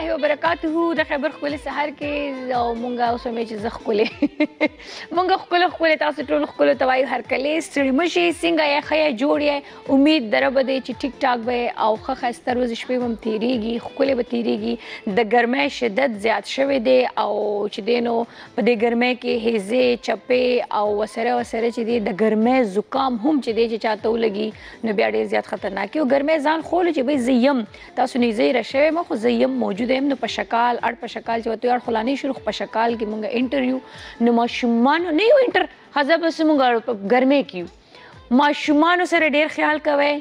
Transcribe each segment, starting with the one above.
الله وبرکاته د خبر خپل سحر کې او مونږه اوس مې چې زخ کولې مونږه خپل خپل تاسو ټول خپل توای هر کله ستړي مشي څنګه یې خیا جوړې امید دربه دې چې ټیک ټاک به او خسته ورځ شپې هم تیریږي خپل به تیریږي د ګرمۍ شدت زیات شوه دي او چې دینو په دې ګرمۍ کې هيزه چپې او وسره چې دې د ګرمۍ زکام هم چې دې چاته ولګي نو بیا ډېر زیات خطرناک او ګرمۍ ځان خول چې به زیم تاسو نه زیره شوه مخ زیم موجود هم نو په شکل اړ په شکل چې وته اړ خلانی شروع په شکل کې مونږه انټرویو نو ماشومان نه یو انټر حزب سم مونږه ګرمه کیو ماشومان سره ډیر خیال کوي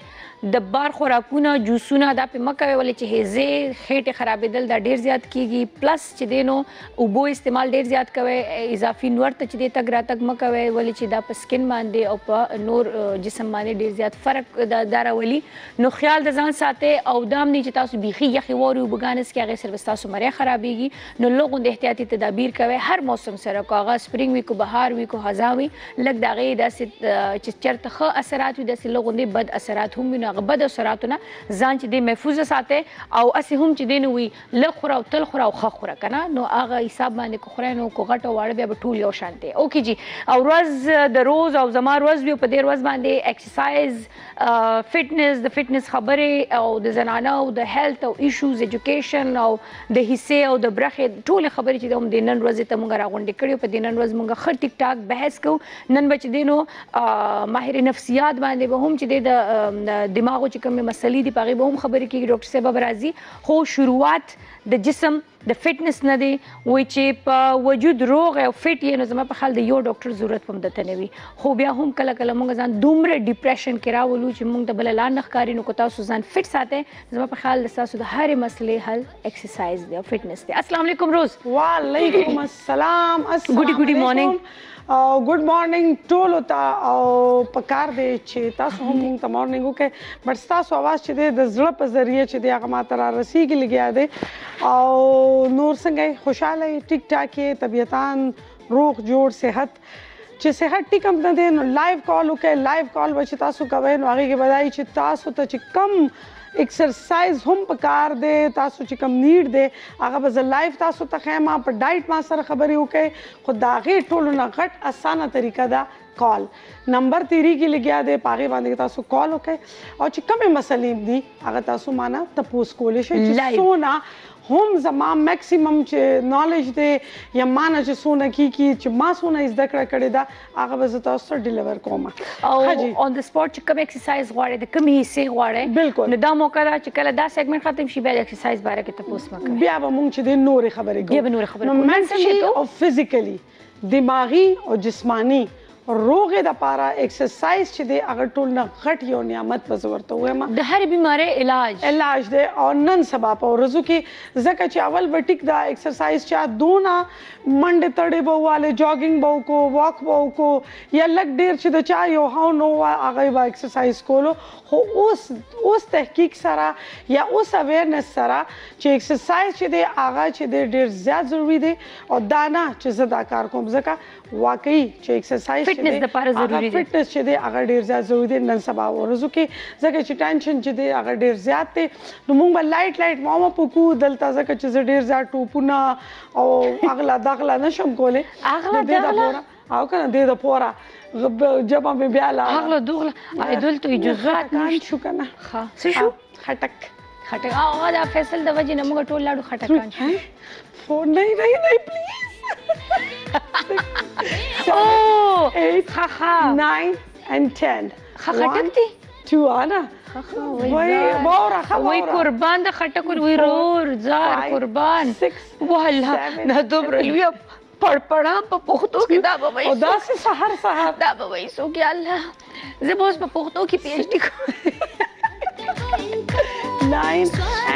د بار خوراکونه جوسونه دا په مکه ولې چې هيزه خېټه خرابېدل دا ډیر زیات کیږي پلس چې دینو او بو استعمال ډیر زیات کوي اضافي نور ته چې د تک را تک مکه ولې چې دا په سکن باندې او په نور جسم باندې ډیر زیات فرق دا راولي نو خیال د ځان ساتي او دام نه چې تاسو بيخي یخي ووري وبګانس کې هغه سروس تاسو مری خرابېږي نو لوګو د احتیاطي تدابیر کوي هر موسم سره کاغه سپرینګ وی کو بهار وی کو هزاوي لګ دا غي د چې چرته خو اثرات وي د لوګو نه بد اثرات هم غبد سراتونه ځان چې د محفوظ ساتي او اسې هم چې دینوي لخر او تل خر او خخره کنه نو هغه حساب باندې کو خرانو کو غټو واړ بیا ټول یو شانته اوکی جی او ورځ د روز او زما ورځ په دې ورځ باندې ایکسرسایز فټنس د فټنس خبره او د زنانه او د هیلث او ایشوز ایجوکیشن او د حصے او د برخه ټول خبره چې د دینن ورځ ته موږ راغونډې کړو په دینن ورځ موږ خټ ټیک ټاک بحث کو نن بچ دینو ماهر نفسیات باندې به هم چې د دماغو چې کومه مسلې دي پغه به هم خبرې کوي ډاکټر صاحب برازي خو شروعات د جسم د فټنس نه دی وای چې په وجود روغ او فټ یې نو زما په خیال د یو ډاکټر ضرورت هم دته نوي خو بیا هم کله کله موږ ځان دومره ډیپریشن کې راولو چې موږ د بل اعلان نخکاری نو کو تاسو ځان فټ ساتئ زما په خیال تاسو د هر مسلې حل ایکسرسایز دی او فټنس دی السلام علیکم روز وعلیکم السلام ګډي ګډي مورنینګ او ګډ مارننګ ټول تا او پکار دی چې تاسو هم ته مارننګ وکړئ بټ تاسو اواز چې د زړه په ذریعه چې دی هغه ماته را رسیږي لګیا دی او نور څنګه خوشاله ټیک ټاک یې طبیعتان روغ جوړ صحت چې صحت ټیک هم نه دی نو لایو کال وکړئ لایو کال به چې تاسو کوئ نو هغې کې بدایي چې تاسو ته چې کم ایکسرسایز هم پکار دی تاسو چې کم نیډ دی هغه به زه لایو تاسو ته ښیم په ډایټ ما سره خبرې وکړئ خو د هغې ټولو نه غټ اسانه طریقه ده کال نمبر تیری کې لګیا دی په هغې باندې تاسو کال وکړئ او چې کمې مسلې دي هغه تاسو مانه تپوس کولی شئ چې څونه هم زما میکسیمم چې نالج دی یا مانه چې څونه کیږي چې ما څونه یې زده کړې ده هغه به زه تاسو سره ډیلیور کوم او آن د سپاټ چې کوم ایکسرسایز غواړئ د کومې حصې غواړئ بالکل نو دا موقع ده چې کله دا سیګمنټ ختم شي بیا د ایکسرسایز باره کې تپوس مه کوئ بیا به موږ چې دی نورې خبرې کوو بیا به نورې خبرې کوو نو منټلي او فزیکلي دماغي او جسماني روغې د پاره ایکسرسایز چې دی هغه ټول نه غټ یو نعمت به زه ورته ووایم د هرې بیمارۍ علاج دی او نن سبا په ورځو کې ځکه چې اول به ټیک دا ایکسرسایز چا دونه منډې تړې به ووالې جاګینګ به وکړو واک به وکړو یا لږ ډېر چې د چا یو هاو نو هغه به ایکسرسایز کولو خو اوس تحقیق سره یا اوس اویرنس سره چې ایکسرسایز چې دی هغه چې دی ډېر زیات ضروري دی او دا نه چې زه دا کار کوم ځکه واقعي چې ایکسرسایز فټنس د پاره ضروری دی فټنس چې دی هغه ډیر زیات ضروری دی نن سبا ورځو کې ځکه چې ټینشن چې دی هغه ډیر زیات دی نو موږ به لایټ وارم اپ وکړو دلته ځکه چې زه ډیر زیات ټوپونه او اغلا دغلا نشم کولی اغلا دغلا او کنه دې د پوره جبه مې بیا لا اغلا دغلا دلته اجازه کان شو کنه ها څه شو خټک خټک او دا فیصل د وجه نه موږ ټول لاړو خټکان شو فون نه نه نه پلیز 8, 9 and 10. Khakhatakti? 2 ana. Khakha. Bora kha. Wai qurban da khatakur wai ror zar qurban. 6. Wallah na dobra liya parpara pa pakhto ki da ba wai. O da se sahar sahar da ba wai so ki Allah. Zebos pa pakhto ki PhD ko. 9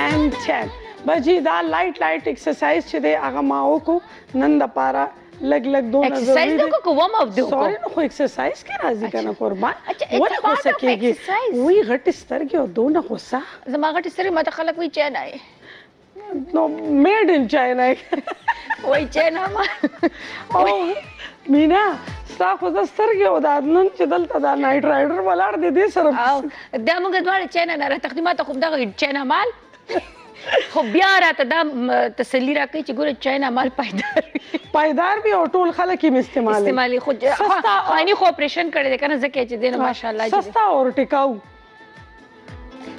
and 10. بچی دا لایټ لایټ ایکسرسایز چې دی هغه ما وکړو نن دپاره لږ لږ دونه ایکسرسایز نه کو وم اپ دی سوري نو خو ایکسرسایز کې راځي کنه قربان ولې خو سکېږي وی غټ سترګې او دونه غوسه زما غټ سترګې ماته خلک وایي چینا یې نو میډ ان چینا یې وایي چینا ما او مینا ستا خو زه سترګې او دا نن چې دلته دا نایټ رایډر ولاړ دی دې سره دا موږ دواړه چینا نه راته ما ته خو دغه چینا مال خو بیا راته دا تسلی راکوي چې ګوره چای نه مال پایدار وي او ټول خلک یې استعمالي خو عیني خو اپریشن کړی دی که نه ځکه چې دی نه ماشاءالله سسته او ټیکاو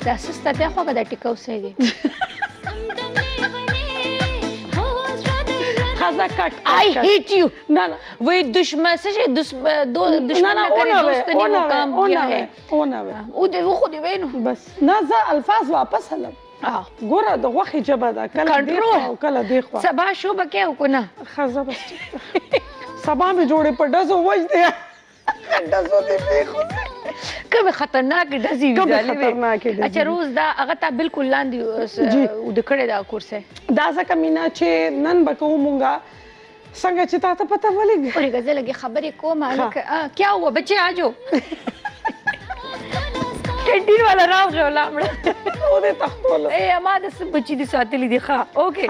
دا سسته دی خو که دا ټیکاو سی دی ښځه کټ آی هیټ یو نه نه وایي دشمن څه شی دشمن نه کوي دوستني مقام کیا ہے او نه وایي او دې خو دې وینو بس نه زه الفاظ واپس هلم ګوره د غوښې ژبه ده کله دې خوا او کله دې خوا سبا شوبه کې او که نه ښځه بس سبا مې جوړې په ډزو وجدې ډزو دې پرېښودې کومې خطرناکې ډزې وي کومې خطرناکې ډزې اچھا روز دا هغه تا بالکل لاندې اوده کړې دا کورسی دا ځکه مینه چې نن به کوو مونږه څنګه چې تا ته پته ولګي ورېږه زه لږې خبرې کوم هلکه کیا هوا بچې آجو کینټین والا راوړه لامړه او د تختول ای اما د بچی دي ساتلې دي ښه اوکې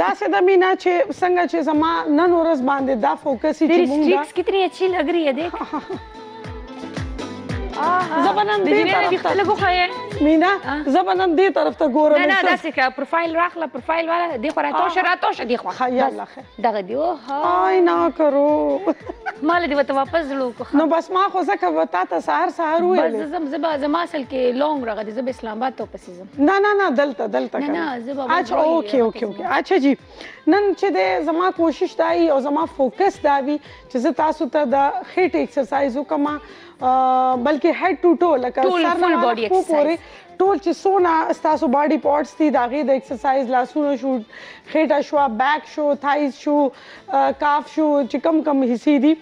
دا څه د مینا چې څنګه چې زما نن ورځ باندې دا فوکس چې مونږه تیری سټریکس کتنی اچھی لگ رہی ہے دیکھ زبانن دې طرف ته لګو خایې مینا زبانن دې طرف ته ګورم نه نه دا څه پروفایل راخله پروفایل والا دې خو راټوشه دې خو خیا الله خیر دغه دی او هاي نه کرو مال دې وته واپس لو نو بس ما خو زکه وتا ته سحر سحر وې بس زم زبا زما اصل کې لونګ رغه دې زب اسلام آباد ته پسې زم نه نه نه دلته دلته نه نه زبا اچھا اوکے اوکے اوکے اچھا جی نن چې دې زما کوشش دای او زما فوکس دا وی چې زه تاسو ته د هیټ ایکسرسایز وکما بلکې هډ ټو ټو لکه سر فل باډي ایکسرسایز ټول چې سونه ستاسو باډي پارټس دي د هغې د ایکسرسایز لاسونه شو خیټه شوه بیک شو تھایز شو کاف شو چې کم کم حصې دي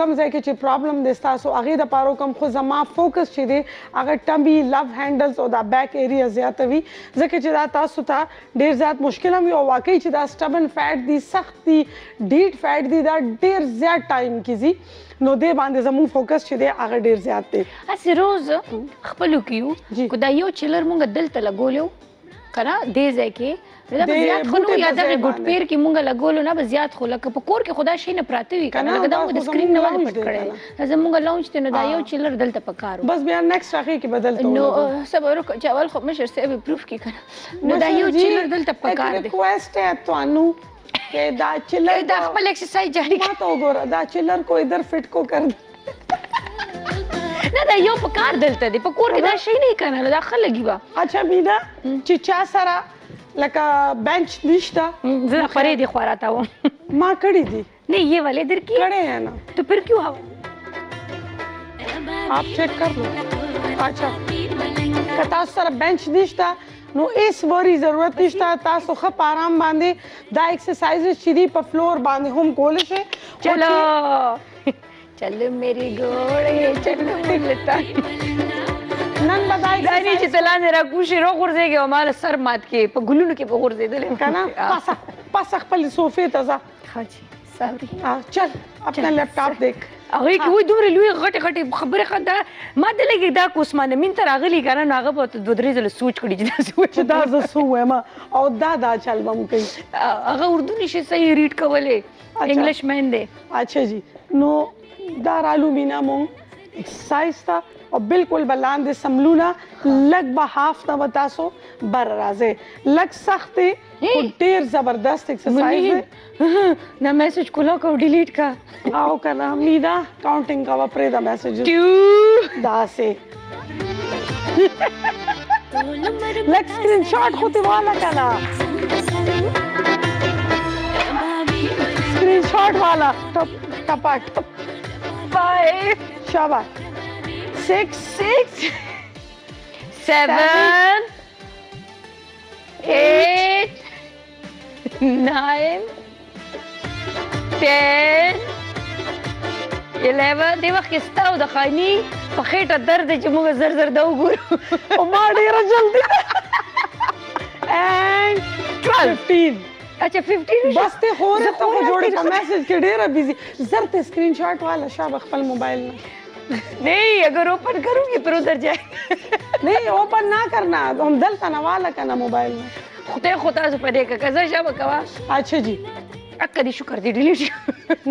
کم ځای کې چې پرابلم دی ستاسو هغې دپاره وکم خو زما فوکس چې دی هغه ټمبي لف هینډلز او دا بیک ایریا زیاته وي ځکه چې دا تاسو ته ډېر زیات مشکل هم وي او واقعي چې دا سټبن فیټ دي سخت دي ډیټ فیټ دي دا ډېر زیات ټایم کیږي نو دې باندې زموږ فوکس چې دی هغه ډېر زیات دی هسې روز خپلو کې یو دا یو چلر مونږ دلته لګولی وو که نه دې ځای کې دا به زیات خو نه یا دغې ګوټپیر کې مونږ لګولو نه به زیات خو لکه په کور کې خو دا شی نه پراته وي که نه لکه دا مونږ د سکرین نه ولې پټ کړی دا زمونږ لونج دی نو دا یو چلر دلته پکار بس بیا نکسټ هغې کې به دلته نو څه به وکړو چې اول خو مشر صاحب یې پروف کړي که نه نو دا یو چلر دلته پکار دی ریکویسټ ہے تانوں کہ دا چلر دا خپل ایکسرسایز جاری ما ته وګوره دا چلر کو ادھر فٹ کو کر نه دا یو پکار دلته دی په کور کې دا شی نه کنه دا خلګي با اچھا مینا چې چا سره لکه بنچ نشته زه پرې دی خو راته و ما کړی دی نه یې والے در کې کړی ہے نا تو پھر کیوں آؤ آپ چیک کر لو اچھا که تاسو سره بنچ نشته نو ایس وری ضرورت نشته تاسو ښه په آرام باندې دا ایکسرسایز چې دي په فلور باندې هم کولی شئ چلو چلو میری ګوړې چلو ملتا نن به دا ایکسرسایز چې زه لاندې راکوشي راغورځېږي او ماله سر مات کې په ګلونو کې به غورځېدلې که نه پاسه خپلې صوفې ته ځه ښه جي سوري چل اپنا لیپټاپ دیکھ هغې کې وایي دومره لویې غټې غټې خبرې خو دا ما ته لګي دا که عثمان امین ته راغلي که نه نو هغه به دوه درې ځله سوچ کړي چې داسې وایي چې دا زه څه ووایم او دا دا چل به م کوي هغه اردو نه شي صحیح ریډ کولی انګلیش مین دی اچھا جی نو دا رالو مینا مونږ ایکسرسایز ته او بالکل به لاندې سملونه لږ به هاف ته به تاسو بره راځئ لږ سخت دی خو ډېر زبردست ایکسرسایز دی ना मैसेज खुला को डिलीट का आओ का ना मीना काउंटिंग का वापरे दा मैसेज क्यों दासे लेक स्क्रीनशॉट होते वाला का ना स्क्रीनशॉट वाला टप टपा टप 5 शाबाश 6 7 8 9 10 11 دې وخت کې ستا او د خاني په خېټه درد دی چې موږ زر زر دا وګورو او ما ډېره جلدي اینډ 12 اچھا 15 بس ته هو ته خو جوړې په میسج کې ډېره بیزي زر ته اسکرین شاټ والا شابه خپل موبایل نه نہیں اگر اوپن کروں گی پھر ادھر جائے نہیں اوپن نہ کرنا ہم دل کا نہ والا کا نہ موبائل میں خدا خدا سے پڑے کا کیسا شابه کوا اچھا جی اکه دې شکر دې ډیلیټ شو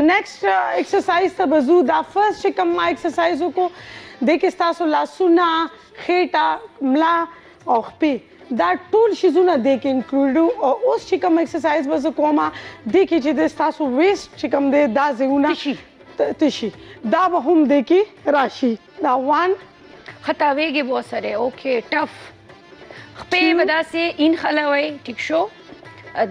نیکسټ ایکسرسایز ته به ځو دا فرست چې کوم ما ایکسرسایز وکړو دې کې ستاسو لاسونه خیټه ملا او خپې that tool shizuna de includu os chikam exercise was a coma de kichi de stasu waist chikam de da zeuna tishi da bahum de ki rashi da one khata wege bahut sare okay tough pe wada se in khalawai tik show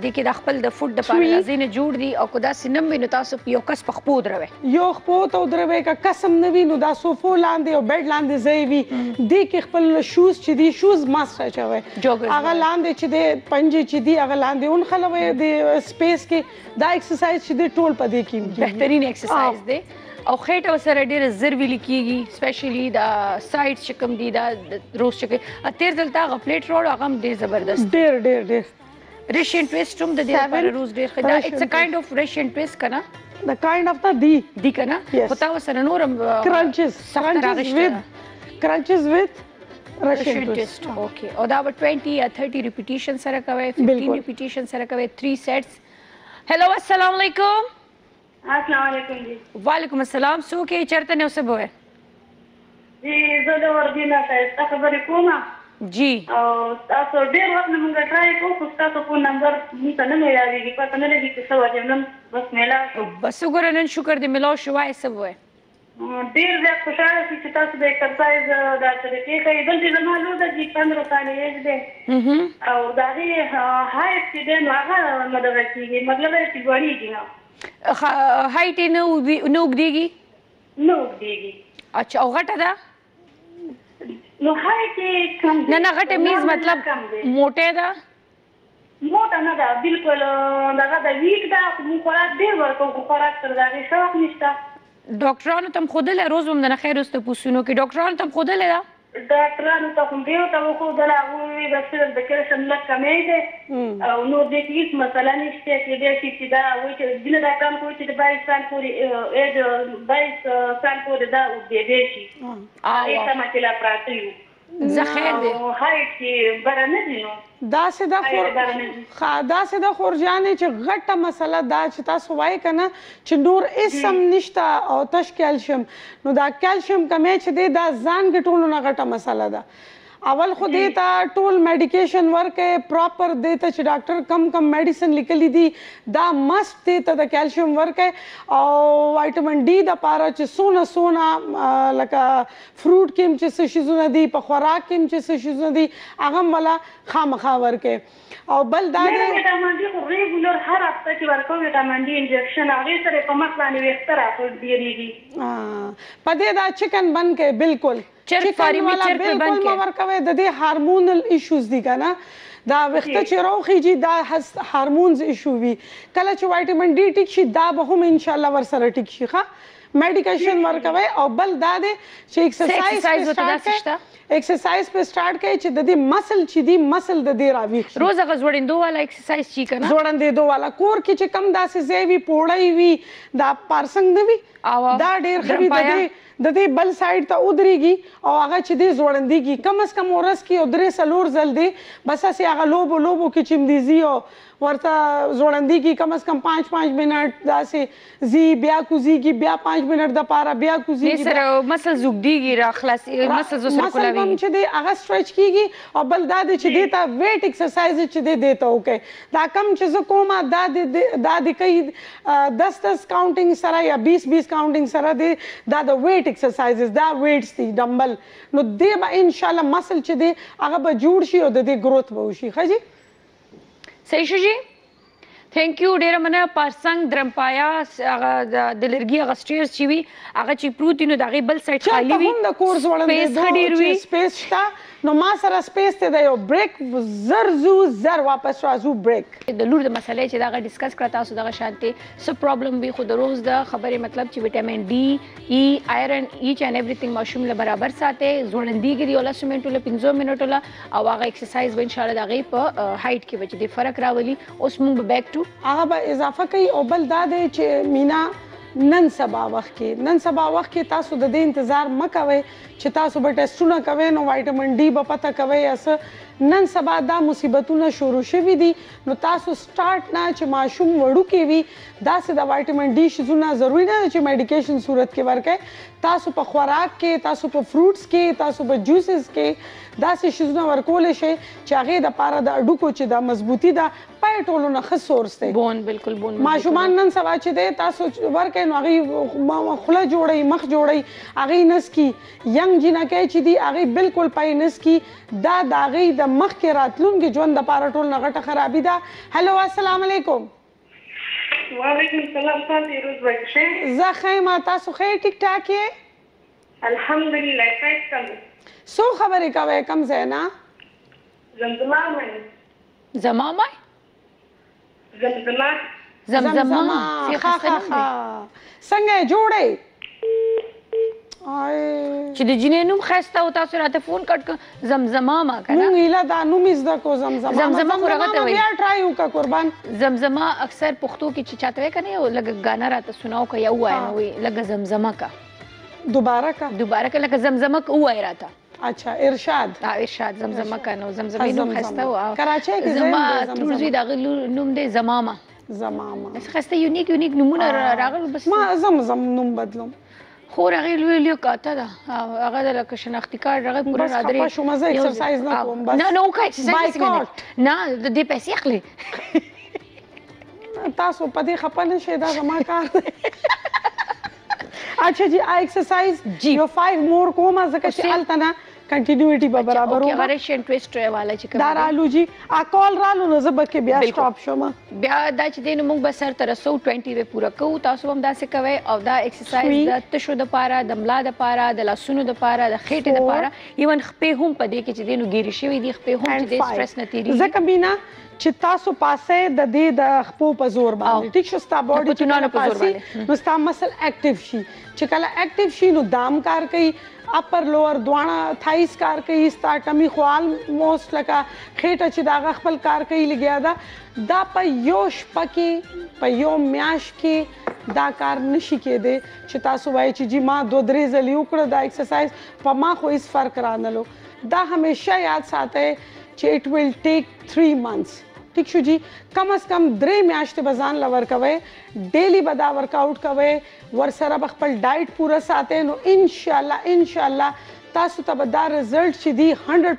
de ki da khpal da foot da par lazine jod di au koda sinam binu tasu yo kas pakhpod rawe yo khpod o drawe ka kasam navi nu da sofo lande o bed lande zevi de ki khpal shoes chidi shoes must chawe aga lande chide panje chidi aga lande un khalawe de space ke da exercise chide tol pa de ki behtareen exercise de او خېټه وسره ډېر زر ویل کېږي سپیشلی دا سایډ شکم دی دا روز شکم اتیر دلته غپلیټ روړ هغه ډېر زبردست ډېر رشین ټویسټ هم د دې لپاره روز ډېر خدا اټس ا کایند اف رشین ټویسټ کنا دا کایند اف دا دی کنا پتا وسره نورم کرنچز وذ رشین ټویسټ اوکے او دا 20 یا 30 ریپیټیشن سره کوي 15 ریپیټیشن سره کوي 3 سیټس هلو السلام علیکم अस्सलाम वालेकुम जी वालेकुम अस्सलाम सो के चरते ने उसबो है जी जोदो वर्दीना से खबर कोमा जी और तासो देर वक्त मुंगा ट्राई को कुस्ता तो फोन नंबर नहीं तना नहीं आवेगी पर तना लगी के सवा जन्म बस मेला बस गुरनन शुक्र दे मिलो शवाय सब है देर वे खुशाल की चिता से एक्सरसाइज दा तरीके का इधर से मालूम है जी 15 साल एज दे और दादी हाई एक्सीडेंट लगा मदद की मतलब है कि बड़ी की ना हाइट नौ उगदेगी नौ उगदेगी अच्छा और घटा था नो हाइट कम ना ना घटे मींस मतलब मोटे था मोटा ना था बिल्कुल लगा था वीक था मुकोरा देवर को मुकोरा कर दागे शौक निष्ठा डॉक्टरान तुम खुद ले रोज हम ना खैर उस तो पूछूं कि डॉक्टरान तुम खुद ले था डॉक्टरान तो तुम देव तो को दला हुई बस बकर संलक कमेज और नो देखिए इस मसला नहीं है कि देसी सीधा हुई कि बिना का काम कोई तो 22 साल पूरी एज 22 साल को दा दे देसी ऐसा मसला प्राप्त हुई जहर दे हाय कि बरनदी दा से दा खादा से दा खरजाने च घटा मसला दा चता सवाई कना च नूर इसम निष्टा और तश कैल्शियम नो दा कैल्शियम कमे च दे दा जान गटोल ना घटा मसला दा अवल खुद देता टोल मेडिकेशन वर्क है प्रॉपर देता च डॉक्टर कम मेडिसिन लिखली दी दा मस्ट देता दा कैल्शियम वर्क है और विटामिन डी दा पारा च सोना लका फ्रूट किम च शिजुना दी पखोरा किम च शिजुना दी अगम वाला खाम वर्क है और बल दा विटामिन डी रेगुलर हर हफ्ते की वर्क विटामिन डी इंजेक्शन आगे सरे पमक वाली वेक्टर आपको दे दीगी हां पदे दा चिकन बन के बिल्कुल چرفاری میچرته بن کې ورکه وي د دې هورمونل ایشوز دي کنه دا وخته چې روخيږي دا هورمونز ایشو وي کله چې وټامین ډي ټیک شي دا به هم ان شاء الله ورسره ټیک شي ښه میډیکیشن ورکه وي او بل دا دي چې ایکسرسایز په سٹارټ کې چې د دې مسل چې دی مسل د دې راوي روزه غوړندو والا ایکسرسایز چی کنه غوړندو والا کور کې چې کم داسې زیوی پوړای وي دا پارسنګ دی وي دا ډیر خوي د دې بل سایډ ته ودرېږي او هغه چې دی زوړندېږي کم از کم ورځ کې یو 3 څلور ځل دی بس هسې هغه لوبو کې چې مدې ځي او ورته زوړندېږي کم از کم 5 منټ داسې ځي بیا کوزېږي بیا 5 منټ دپاره بیا کوزېږي سره مسل زوږدېږي را خلاصېږي مسل ورسره کولاوېږي مسل هم چې دی هغه سټریچ کېږي او بل دا دی چې دې ته ویټ ایکسرسایز چې دی دې ته وکړئ دا کم چې زه کومه دا دې کوي 10 کاونټنګ سره یا 20 کاونټنګ سره دی دا د ویټ exercises دا weights دي dumbbell نو دې به ان شاء الله مسل چې دی هغه به جوړ شي او د دې growth به وشي ښه جی صحیح شو جی ثانک یو ډیر مننه پارسنګ درمپایا هغه د لرګي هغه سټیرز چې وي هغه چې پروتین د هغې بل سایډ خالي وي هم د کورس وړاندې دوه سپیس شته نو ما سره سپیس ته د یو بریک زر زو زر واپس راځو بریک د لور د مسلې چې دغه ډسکس کړه تاسو دغه شانتې څه پرابلم وي خو د روز د خبرې مطلب چې وټامین ډي ای آیرن ایچ اینډ ایوریثینګ مشمول برابر ساتي ځوړندېږي یو لس منټو له 15 منټو له او هغه ایکسرسایز به انشاءالله د هغې په هایټ کې به چې دی فرق راولي اوس موږ به بیک ټو هغه به اضافه کوي او بل دا دی چې مینا نن سبا وخت کې تاسو د دې انتظار مه کوئ چې تاسو به ټیسټونه کوئ نو وایټامین ډي به پته کوئ नन सबा دا مصیبتونه شروع شوي دي نو تاسو سٹارټ نه چې ماشوم وړو کې وي دا سه د وټامین ډي شونه ضروری نه چې میډیکیشن صورت کې ورکې تاسو په خوراک کې تاسو په فروټس کې تاسو په جوسز کې دا سه شونه ورکول شي چې هغه د پاره د اډوکو چې د مضبوطی دا پېټولونه خسورس دي بون بالکل بون ماشومان نن سبا چې ده تاسو ورکې نو هغه خله جوړي مخ جوړي هغه نس کې ینګ جنہ کې چې دي هغه بالکل پاینس کې دا داغي د مخ کې راتلونکي ژوند د پاره ټول نغټه خرابې ده هلو السلام علیکم وعلیکم السلام تاسو روز بچې زه خیمه تاسو خیر ټیک ټاک یې الحمدلله خیر کوم سو خبرې کوي کم زینا زمزمه زمامه زمزمه زمزمه ښه ښه څنګه جوړې چې د جنې نوم خسته او تاسو راته فون کټ زمزمه ما کنه نو اله دا نوم از د کو زمزمه زمزمه ورغته وي بیا ټرای وکا قربان زمزمه اکثر پښتو کې چې چاته کنه یو لګ غانا راته سناو کا یو وای نو لګ زمزمه کا دوباره کا لګ زمزمه کا وای راته اچھا ارشاد ها ارشاد زمزمه کا نو زمزمه نوم خسته او کراچي کې زمزمه ترزي دا نوم دې زمامه زمامه خسته یونیک یونیک نمونه راغل بس ما زمزمه نوم بدلوم خور هغه لویو کاته دا هغه د لکه شناختی کارت هغه پوره نادری بس خو مزه ایکسرسایز نه کوم بس نه نو کای چې نه د دې پیسې اخلي تاسو په دې خپه نه شئ دا زما کار اچھا جی آ ایکسرسایز یو 5 مور کوم ځکه چې التنه کنټینیوټي به برابر وو هغه شین ټویسټ والا چې کوم دارالوجي آ کال رالو نو زب کې بیا سټاپ شوم بیا دا چې دین موږ به سر تر 120 وې پوره کوو تاسو هم دا څه کوي او دا ایکسرسایز د تشو د پاره د ملا د پاره د لاسونو د پاره د خېټې د پاره ایون خپې هم پدې کې چې دین ګيري شوی دي خپې هم چې د سټرس نتیری زکه مینا چې تاسو پاسه د دې د خپو په زور باندې ټیک شو ستا باډي چې نه په زور باندې نو ستا مسل اکټیو شي چې کله اکټیو شي نو دام کار کوي اپر لوور دوانه تھایس کار کوي ستا ټمی خوال موست لکا خېټه چې دا خپل کار کوي لګیا دا دا په یو شپه کې په یو میاش کې دا کار نشي کېده چې تاسو وایي چې جی ما دو درې ځلې وکړه دا ایکسرسایز په ما خو هیڅ فرق رانلو دا همیشه یاد ساته چې it will take 3 months ٹھیک شو جی کم از کم 3 میاشتې بزان لور کوي ډیلی بدا ورک آؤٹ کوي ور سره خپل ډایټ پوره ساتي نو ان شاء الله ان شاء الله تاسو ته دا رزلټ چې دی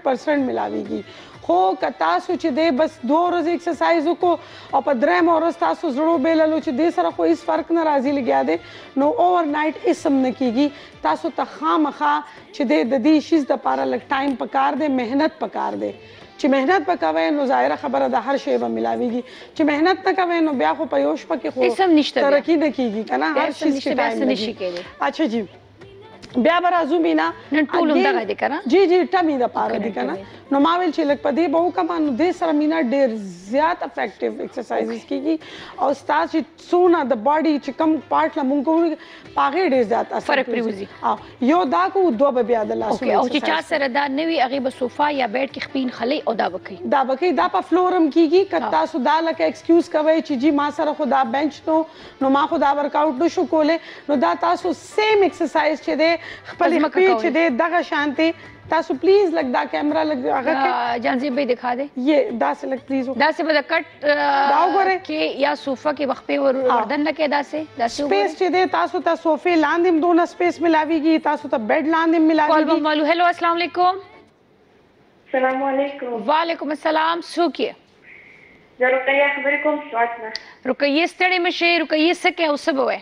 100% ملاويږي خو که تاسو چې دی بس 2 ورځې ایکسرسایز وکړو او په درېم ورځ تاسو زړو بیللو چې دې سره خو هیڅ فرق نه راځي لګیا دی نو اوور نایټ اسم نه کیږي تاسو ته خامخا چې دی د دې شیز د پاره لګ ټایم پکار دی محنت پکار دی چې مهنت وکوي نو ظاهره خبره ده هر شی به ملاويږي چې مهنت وکوي نو بیا خو په یوش پکې خو ترقی نه کیږي کنه هر شی چې تاسو نشی کېږي اچھا جی بیا به راځو مینا نن ټول دغه دي کنه جی جی ټمی د پاره دي کنه نو ما ویل چې لک پدې به وکم نو د سره مینا ډیر زیات افیکټیو ایکسرسایزز کیږي او ستاسو چې سونه د باډي چې کم پارت لمون کو پاغه ډیر زیات فرق پریوزي یو دا کو دو به بیا د لاسو او چې چا سره دا نوی هغه به صوفا یا بیډ کې خپین خلی او دا وکي دا په فلورم کیږي کتا سو دا لکه ایکسکیوز کوي چې جی ما سره خدا بنچ نو ما خدا ورکاوټ نشو کوله نو دا تاسو سیم ایکسرسایز چې ده خپل مکه چې ده دغه شانتي تاسو پلیز لگ دا کیمرا لگ هغه کې جانزیب به دکھا دے یہ دا سے لگ پلیز دا سے بد کٹ دا وګوره کې یا صوفه کې وخت په وردن نه کې دا سے سپیس چې ده تاسو ته صوفه لاندیم دونه سپیس ملاويږي تاسو ته بیڈ لاندیم ملاويږي کول مالو هلو السلام علیکم السلام علیکم وعلیکم السلام سوکیه رقیه خبرې کوم سواتنه رقیه ستړي مشه رقیه سکه اوس به وای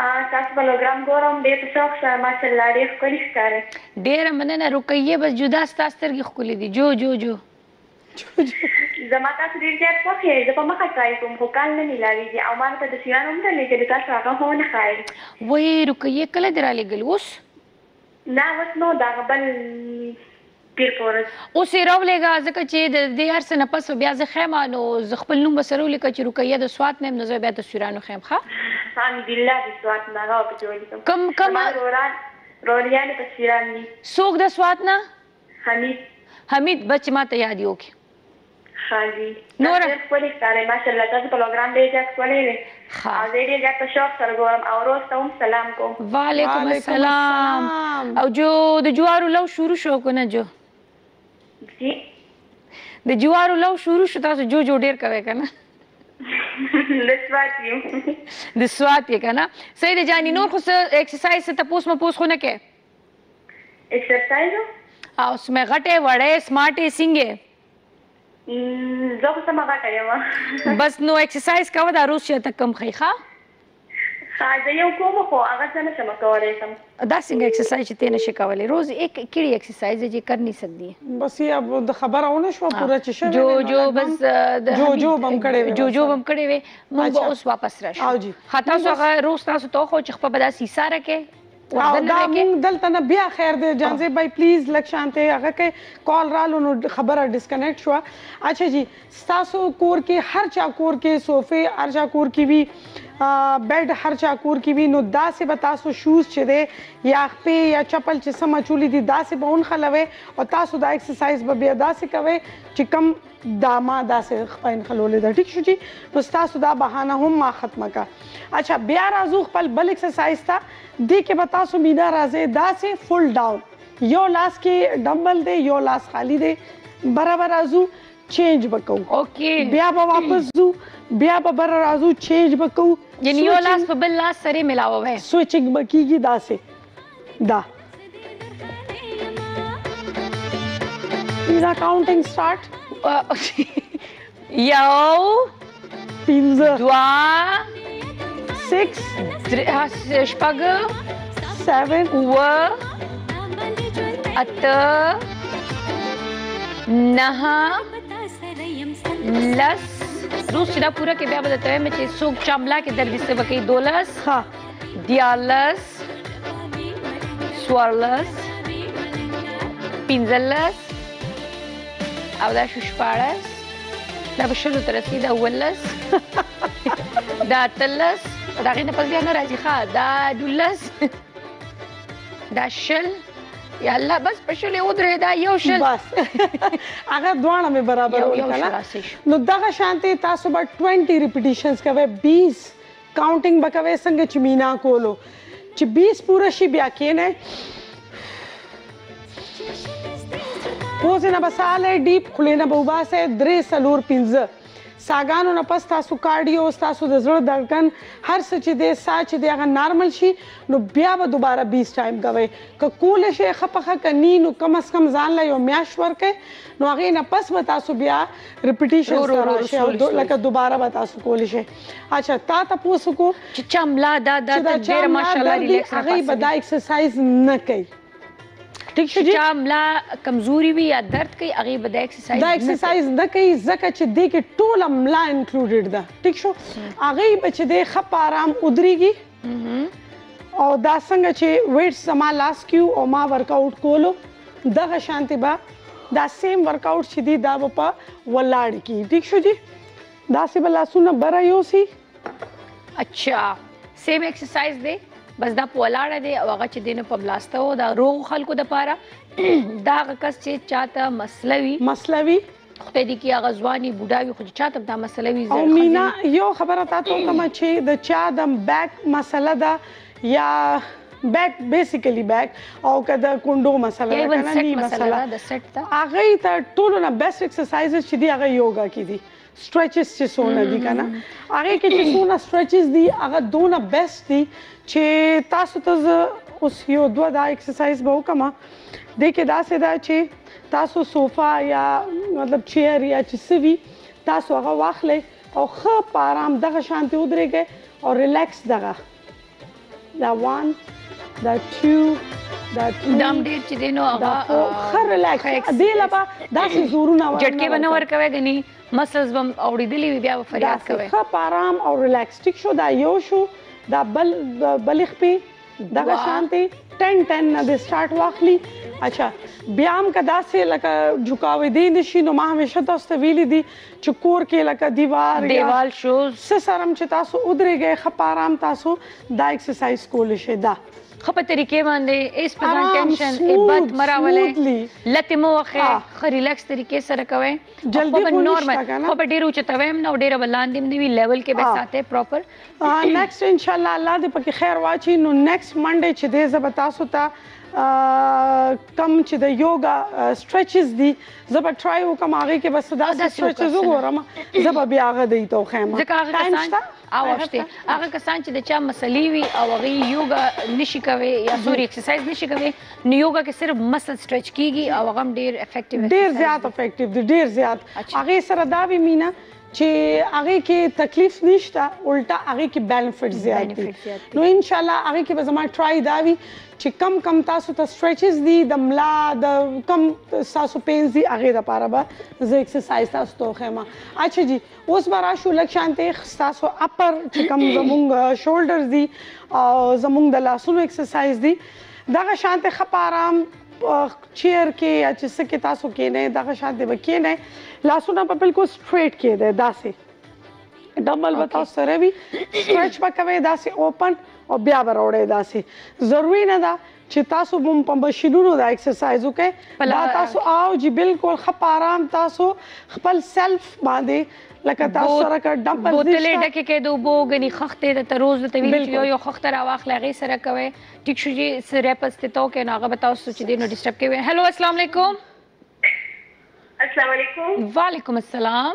تاسو بلوګرام ګورم ډېر څه ښه ماشالله ډېر ښکلي ښکاري ډېره مننه رقیه بس جدا ستا سترګې ښکلې دي جو جو جو زما تاسو ډېر زیات خوښ یې زه په مخه ټرای کوم خو کال نه میلاویږي او ما راته داسې یان هم درلې چې د تاسو هغه هو نه ښایي وایي رقیه کله دې رالېږل اوس نه اوس نو دغه بل تیر پورس اوس یې راولېږه ځکه چې د دې هر څه نه پس بیا زه ښیمه نو زه خپل نوم به سره ولیکه چې رقیه د سوات نه یم نو زه بیا د سورانو ښیم ښه الحمدلله د سوات نه راوګورم کم روریان په سیران دي څوک د سوات نه حمید بچ ما ته یاد یو کې خالي نور خپلې کاري ماشاالله تاسو پروګرام دی چې خپلې ها دې دې په شوق سره ګورم او روستم سلام کوم وعلیکم السلام او جو د جوارو لو شروع شو کنه جو De juarul lau shuru shuta su jo jo der kave kana. De swati kana. Sai de jani nor khus exercise se tapos ma pos khone ke. Exercise? Ha usme ghate wade smarty singe. Zokh sama ghate yama. Bas no exercise ka wada rusya tak kam khai kha. Să eu cum o să ne facem acolo. Da, singă exerciții te neșe cavale. Roz, e care exerciții de care nu se poate. Basi, ab de xabar au neșe, va pura ce șe. Jo, bas, jo, bam cadeve. Jo, bam cadeve. Mă ba us vapas raș. Auzi. Hatas aga roz tasu to xo chxpa bada sisara ke. Au da, mung dal tana bia khair de janze by please lakshante aga ke call ralo no xabar disconnect shua. Acha ji, stasu kor ke har cha kor ke sofe, har cha kor ki bhi बेड हर चाकूर की भी नो दा से बतासो शूज चेदे या पे या चप्पल चे समा चूली दी दा से बउन खलवे और तासो दा एक्सरसाइज बबिया दा से कवे चिकम दामा दा से खपाइन खलोले दा ठीक शुजी नो तासो दा बहाना हम मा खत्म का अच्छा बिया राजू खपल बल एक्सरसाइज था दे के बतासो मीना राजे दा से फुल डाउन यो लास के डम्बल दे यो लास खाली दे बराबर राजू चेंज बकऊ ओके बिया बा वापस दू बिया बा बराबर राजू चेंज बकऊ Geniul las pe bel las sare milau vei. Switching băkigi da se, da. Ina counting start. Iau. 5, 6, 7, 8, 9, 10. रूस दा पूरा के ब्याह बताता है मैं चे सोग चामला के दर्द से बकई दोलस हाँ दियालस स्वारलस पिंजलस आवदा शुष्पारस दा बशरू तरसी दा उल्लस दा तल्लस दागे न पस जाना राजी खा दा दुल्लस दा शल Yalla, bas, pășule, udre, da, eu și bas. Aga doana me barabar ulkala. Nu daga shante tasu ba 20 repetitions kave 20 counting bakave sange chimina kolo. Chi 20 pura shi bia kene. Pose na basale deep khule na bubase dre salur pinza. सागानों न पस तासु कार्डियो तासु दर्द दर्दन हर सचिदे साचिदे अगर नॉर्मल शी नो ब्याव दोबारा 20 टाइम गवे कूले शे खपखा कनी नो कम से कम जान लायो म्याश्वर के नो अगे न पस बतासु ब्या रिपीटिशन करा शे लगा दोबारा बतासु कूले शे अच्छा ताता पूसु को चमला दा दा देर माशाल्लाह रिलैक्स अगे बदा एक्सरसाइज न कई ठीक है जी हमला कमजोरी भी या दर्द कई अगे बदा एक्सरसाइज न कई जका छ दे के टोल हमला इंक्लूडेड दा ठीक शो अगे बच दे खप आराम उधरीगी और दासंग छ वेट समा लास्ट क्यू और मा वर्कआउट कोलो दगा शांति बा दा सेम वर्कआउट छ दी दा बपा वलाड की ठीक शो जी दासी बला सुन बरा योसी अच्छा सेम एक्सरसाइज दे بس دا پولاړه دی او هغه چې دینه په بلاسته و دا روغ خلکو د پاره دا کس چې چاته مسلوي خدای دې کې هغه ځواني بوډاوي خو چاته دا مسلوي زه او مینا یو خبره تاسو کوم چې د چا د بیک مسله ده یا بیک بیسیکلی بیک او کده کندو مسله ده کنه نی مسله د سټ ته هغه ته ټولو نه بیسټ ایکسرسایز چې دی هغه یوګا کې دي स्ट्रेचेस चे सोना दी का ना आगे के चे सोना स्ट्रेचेस दी अगर दो ना बेस्ट दी चे तासु तज उस यो दो दा एक्सरसाइज बहु कमा देखे दा से दा चे तासु सोफा या मतलब चेयर या चिस्वी तासु अगर वाखले और खब आराम दगा शांति उधरे गए और रिलैक्स दगा दा 1 दा 2 दम डेट चे देनो अगर खर रिलैक्स दे लबा दा से जोरू ना झटके बनवर कवे गनी मसल्स बम और दिली बिया फरियाद कवे खप आराम और रिलैक्स ठीक शो दा योशु दा बल बलिख पे दगा शांति 10 ना दे स्टार्ट वाखली अच्छा ब्याम का दा से लका झुकावे दे नशी नो माह हमेशा दोस्त वेली दी चकोर के लका दीवार दीवार शो से सरम चतासो उधरे गए खप आराम तासो दा एक्सरसाइज कोलिशे दा خپه طریقې باندې اس پر ټینشن ایبات مراولې لته مو وخه خو ریلکس طریقې سره کوي جلدی په نورمال په ډیرو چتویم نو ډیر بلاندیم دی لیول کې به ساته پراپر نیکسټ ان شاء الله الله دې پکې خیر واچي نو نیکسټ منډه چې دې زبتا سوتا कम चिद योगा स्ट्रेचेस दी जब ट्राई हो कम आगे के बस दास स्ट्रेचेस हो रमा जब अभी आगे दी तो खैमा टाइम था आवश्यक आगे कसान चिद चा मसलीवी अवगी योगा निशिकवे या सॉरी एक्सरसाइज निशिकवे नियोगा के सिर्फ मसल स्ट्रेच कीगी अवगम डेर इफेक्टिव डेर ज्यादा इफेक्टिव डेर ज्यादा आगे सरदा भी मीना ce are că tăclif niște, ulta are că benefit ziati. Nu inshallah are că bazama try davi, ce cam cam tasu ta stretches di, damla, da cam tasu pain zi are da paraba, ze exercise tasu tohema. Așa ji, osbarașu lakshante tasu upper, ce cam zamung shoulders di, zamung da lasulu exercise di, daga shante khaparam. Chair के या जिससे के तासो के ने दागा शांत देव के ने लासुना पर बिल्कुल स्ट्रेट के दे दासे डम्बल बताओ सरे भी स्ट्रेच पकवे दासे ओपन और ब्या बरोड़े दासे जरूरी ना दा चितासो बम पंबशिनुनो दा एक्सरसाइज ओके दा तासो आओ जी बिल्कुल खप आराम तासो खपल सेल्फ बांधे لکه سره کا ډمبل بوتلې ډکه کې دو بوګنی خخته د تروز د طویل یو خخته راوخ لغه سره کوي ټیک شو جی سره پسته تو کې ناغه بتاو سوچ دې نو ډیسټرب کوي هلو السلام علیکم السلام علیکم وعلیکم السلام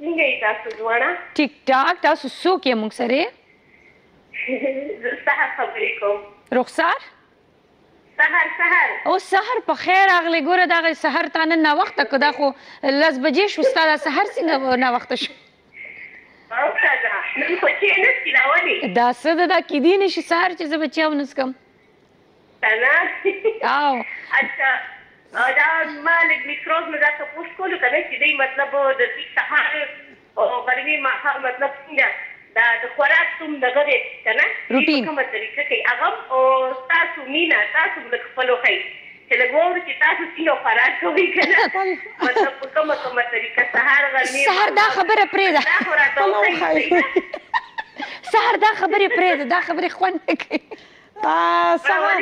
څنګه تاسو ځوانه ټیک ټاک تاسو سو کې موږ سره زه صحه خبرې کوم رخصار سحر سحر او سحر په خیر اغلی ګوره دغه سحر تا نن وخت کو دا خو لس بجې شو ستا سحر څنګه نه وخت شو نن خو چې نس کې راولي دا څه دا کې دی نشي سحر چې زه بچاو نس کوم تنه او اچھا دا مالک میکروز مې دا څه پوښت کولو کنه چې دې مطلب د دې سحر او غرمې ما هر مطلب څنګه da خوراک تم دغه کنه روټین کومه طریقه کوي هغه او تاسو مینا تاسو د خپل خوښي چې لګور چې تاسو سیو خوراک کوي کنه مطلب کومه طریقه سحر غرمه سحر دا خبره پرې ده سحر دا خبره پرې ده دا خبره خوند نه کوي سحر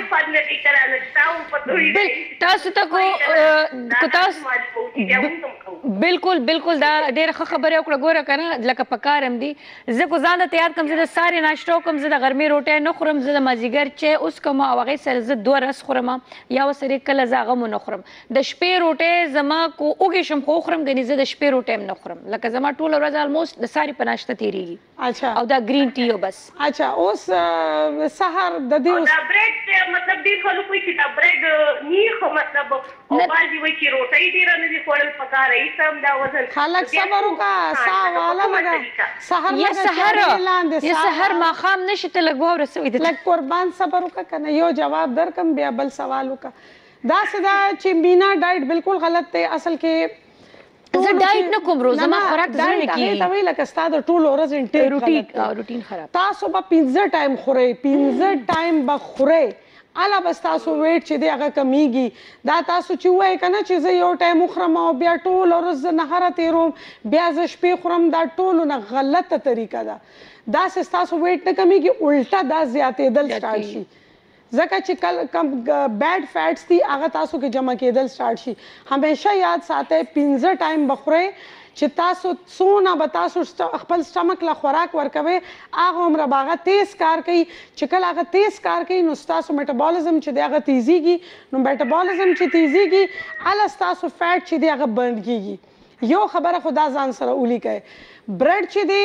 تاسو ته کو تاسو بالکل بالکل دا ډېر ښه خبره وکړه ګوره کنه لکه پکارم دي زه کو ځان ته تیار کوم زه د ساري ناشتو کوم زه د غرمې روټۍ نه خورم زه د مازیګر چې اوس کوم او هغې سره زه دوه رس خورم یا ورسره کله زه هغه مو نه خورم د شپې روټۍ زما کو اوږې شم خو وخورم ګنې زه د شپې روټۍ هم نه خورم لکه زما ټوله ورځ الموست د ساري په ناشته تېرېږي او دا ګرین ټي او بس اچھا اوس سحر د دې اوس دا برېډ مطلب ډېر خلک وایي چې دا برېډ نیخ مطلب او بعضې وایي چې روټۍ ډېره نه دي خوړل پکار یي خلک صبر وکړه ساه واله لګه سحر ماښام نشي ته لږ واوره سوې ده لږ قربان صبر وکړه که نه یو جواب درکم بیا بل سوال وکړه داسې ده چې مینا ډایټ بالکل غلط دی اصل کې زه ډایټ نه کوم روز زما خوراک زړه نه کېږي ته وایي لکه ستا د ټول ورځ انټیک روټین خراب تاسو به 15 ټایم خورئ 15 ټایم به خورئ الا بس تاسو ویټ چې دی هغه کمیږي دا تاسو چې وایي کنه چې زه یو ټایم وخورم او بیا ټول ورځ نهاره تیروم بیا زه شپې خورم دا ټولو نه غلطه طریقه ده داسې ستاسو ویټ نه کمیږي الټا دا زیاتېدل سټارټ شي ځکه چې کم بیډ فیټس دي هغه تاسو کې جمع کېدل سټارټ شي همیشه یاد ساتئ 15 ټایم به خورئ چې تاسو څونه به تاسو خپل سټمک له خوراک ورکوئ هغه عمره به هغه تیز کار کوي چې کله هغه تیز کار کوي نو ستاسو میټابولیزم چې دی هغه تیزېږي نو میټابولیزم چې تیزېږي هله ستاسو فیټ چې دی هغه بند کېږي یو خبره خو دا ځان سره ولیکئ برېډ چې دی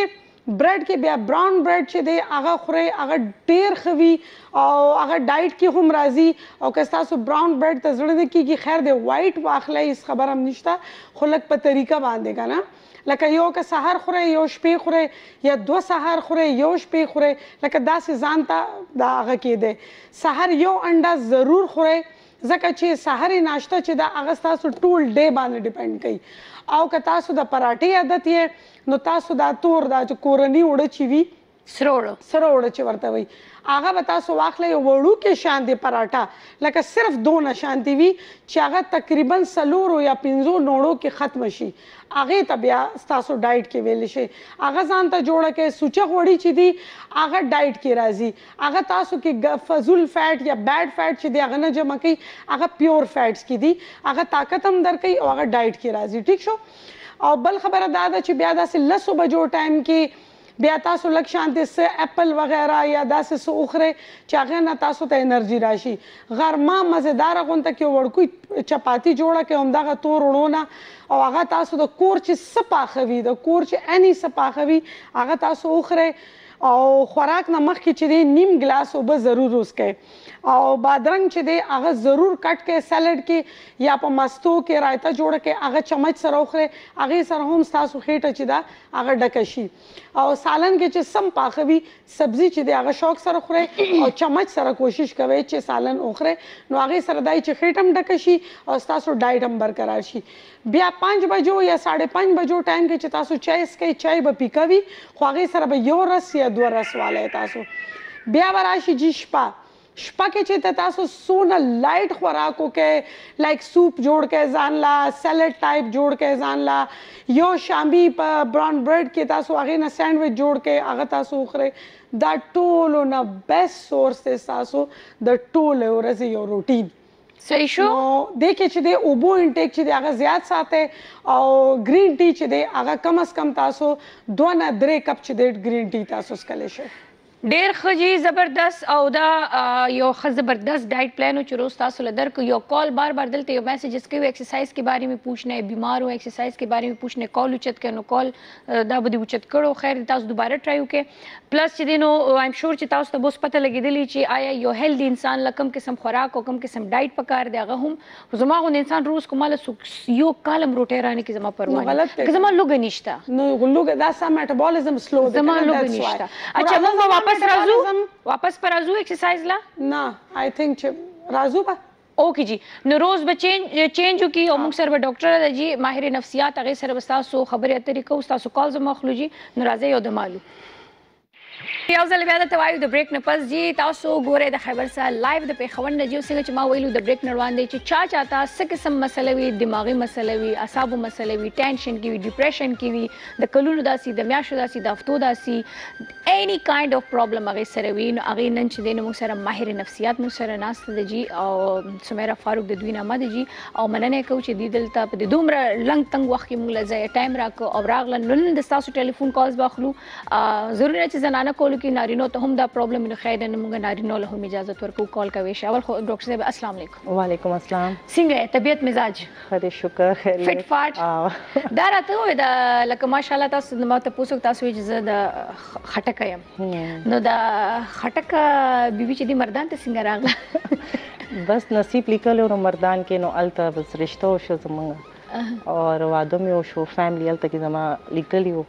برېډ کې بیا براون برېډ چې دی هغه خورئ هغه ډېر ښه وي او هغه ډایټ کې هم راځي او که ستاسو براون برېډ ته زړه نه کېږي خیر دی وایټ واخلئ هېڅ خبر هم نشته خو لږ په طریقه باندې که نه لکه یو که سهار خورئ یو شپې خورئ یا دوه سهار خورئ یو شپې خورئ لکه داسې ځان ته دا هغه کېدی سهار یو انډه ضرور خورئ ځکه چې سهاري ناشته چې دا هغه ستاسو ټول ډې باندې ډیپینډ کوي او که تاسو د پراټې عادت یې نو تاسو دا تور دا چې کورني اوړه چې وي سره اوړه چې ورته وایي هغه به تاسو واخلئ یو وړوکې شان دی پراټه لکه صرف دونه شانتي وي چې هغه تقریبا څلورو یا پنځو نوړو کې ختمه شي هغې ته بیا ستاسو ډایټ کې ویلی شئ هغه ځان ته جوړه کړئ سوچه غوړي چې دي هغه ډایټ کې راځي هغه تاسو کې فضول فیټ یا بیډ فیټ چې دی هغه نه جمع کوي هغه پیور فیټس کې دي هغه طاقت هم درکوي او هغه ډایټ کې راځي ټیک شو او بل خبره دا ده چې بیا داسې لسو بجو ټایم کې بیا تاسو لک شانتی سه اپل وغیرہ یا داسې سو اخره چې هغه نه تاسو ته انرژي راشي. غرما مزیدار غونته کې وړکوي چپاتی جوړه کې همدغه تور وړونه او هغه تاسو د کور چې سپاخوي د کور چې اني سپاخوي هغه تاسو اخره. او خوراک نه مخکې چې دی نیم ګلاس اوبه ضرور وڅکئ. او بادرنګ چې دی هغه ضرور کټ کړئ سیلډ کې یا په مستو کې رایته جوړه کړئ، هغه چمچ سره وخورئ، هغې سره هم ستاسو خېټه چې ده هغه ډکه شي. او سالن کې چې سم پاخوي سبزي چې دی هغه شوق سره خورئ او چمچ سره کوشش کوئ چې سالن وخورئ، نو هغې سره دای چې خېټه هم ډکه شي او ستاسو ډایټ هم برقرار شي. بیا 5 بجو یا 5:30 بجو ټایم کې چې تاسو چای څکئ، چای به پیکوي خو هغې سره به یو رس یا 2 رس والی تاسو. بیا به راشي جي شپه. شپه کې چې ته تاسو څونه لایټ خوراک وکړئ، لایک سوپ جوړ کړئ ځان لا، سیلډ ټایپ جوړ کړئ ځان لا، یو شامي په براون برډ کې تاسو هغې نه سینډوچ جوړ کړئ هغه تاسو وخورئ. دا ټولو نه بیسټ سورس دی ستاسو د ټولې ورځې یو روټین. صحیح شو. نو دیکھئ چې دی اوبو انټیک چې دی هغه زیات ساتئ او ګرین ټي چې دی هغه کم از کم تاسو 2 نه 3 کپ چې دی ګرین ټي تاسو څکلی شئ. ډېر ښه جي زبردست. او دا یو ښه زبردست ډایټ پلان و چې روز تاسو له درکو. یو کال بار بار دلته یو میسیجز کوي ایکسرسایز کې بارے میں پوچھنا ہے، بیمار ہو ایکسرسایز کې بارے میں پوچھنا ہے، کال اوچت کړو، کال دا به دې اوچت کړو. خیر تاسو دوباره ټرای وکړئ. پلس چې دی نو ایم شور چې تاسو ته به اوس پته لګېدلي چې آیا یو هیلدي انسان له کم قسم خوراک او کم قسم ډایټ پکار دی. هغه هم زما غوندې انسان روز کومه له یو کالم روټۍ رانه کې زما پروا نه که زما لوږه نشته، دا سم میټابولیزم سلو دی زما لوږه نشته. اچھا موږ वापस पर आजू एक्सरसाइज ला ना आई थिंक राजू बा ओके जी نو روز به چینج وکړي او موږ سره به ډاکټر جی ماهر نفسیات هغې سره به ستاسو خبرې اترې کوو، ستاسو کالز هم اخلو جي. نو راځئ یو دمالو. یو ځل بیا درته وایو د بریک نه پس جي تاسو ګورئ د خبر سره لایو د پېښور نه جي. څنګه چې ما ویلو د بریک نه روان دی چې چا چاته څه قسم مسله وي، دماغي مسله وي، اعصابو مسله وي، ټینشن کې وي، ډپریشن کې وي، د کلونو داسې د میاشتو داسې د هفتو داسې ایني کایند آف پرابلم هغې سره وي. نو هغې نن چې دی نو موږ سره ماهر نفسیات موږ سره ناسته ده جي او سمیرا فاروق د دوی نامه ده جي. او مننه یې کوو چې دوی دلته په دې دومره لنګ تنګ وخت کې موږ له ځایه ټایم راکړو او راغله. نو نن د ستاسو ټیلیفون کالز به اخلو. ضرور نه چې زنانه کولو کې نارینو ته هم دا پرابلم نه خیر نه موږ نارینو له هم اجازه ورکو کال کوي. شاول خو ډاکټر صاحب السلام علیکم. وعلیکم السلام. څنګه طبیعت مزاج خدای شکر خیر فټ فاټ دا راته وې دا لکه ماشاالله تاسو ما ته پوښتنه تاسو یې زه د خټک یم. نو دا خټک بیبي چې دی مردان ته څنګه راغله؟ بس نصیب لیکل او مردان کې نو الته بس رشتہ شو زمونږ اور واده مې شو فیملی الته کې زما لیکلی وو.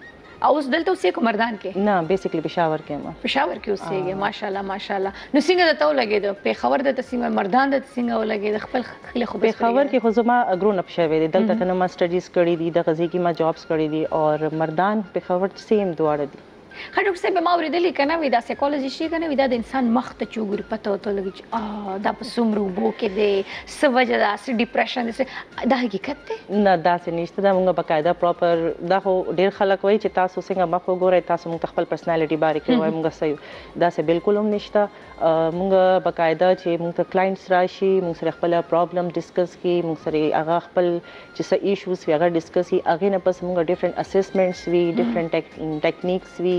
اوس دلته اوسېږو مردان کې؟ نه بیسیکلی پېښور کې یم. پېښور کې اوسېږې ماشاءالله ماشاءالله. نو څنګه درته ولګېده پېښور درته څنګه مردان درته څنګه ولګېده خپل خلک؟ خو پېښور کې خو زما ګرون اپ شوی دی، دلته ته نه ما سټډیز کړي دي، دغه ځای کې ما جابس کړي دي او مردان پېښور سیم دواړه دي. ښه ډاکټر صاحب ما اورېدلي که نه وي دا سایکالوجي شي که نه وي دا د انسان مخ ته چې وګوري پته ورته ولګي چې دا په څومره اوبو کې دی، څه وجه ده، څه ډپریشن دی، دا حقیقت دی؟ نه داسې نشته. دا موږ باقاعده پراپر دا خو ډېر خلک وایي چې تاسو څنګه مخ وګورئ تاسو موږ ته خپل پرسنالټي باره کې وایي موږ صحیح داسې بالکل هم نشته. موږ باقاعده چې موږ ته کلاینټس راشي موږ سره خپله پرابلم ډسکس کړي، موږ سره هغه خپل چې څه ایشوز وي هغه ډسکس کړي، هغې نه پس موږ ډفرنٹ اسسمنټس وي ډفرنٹ ټیکنیکس وي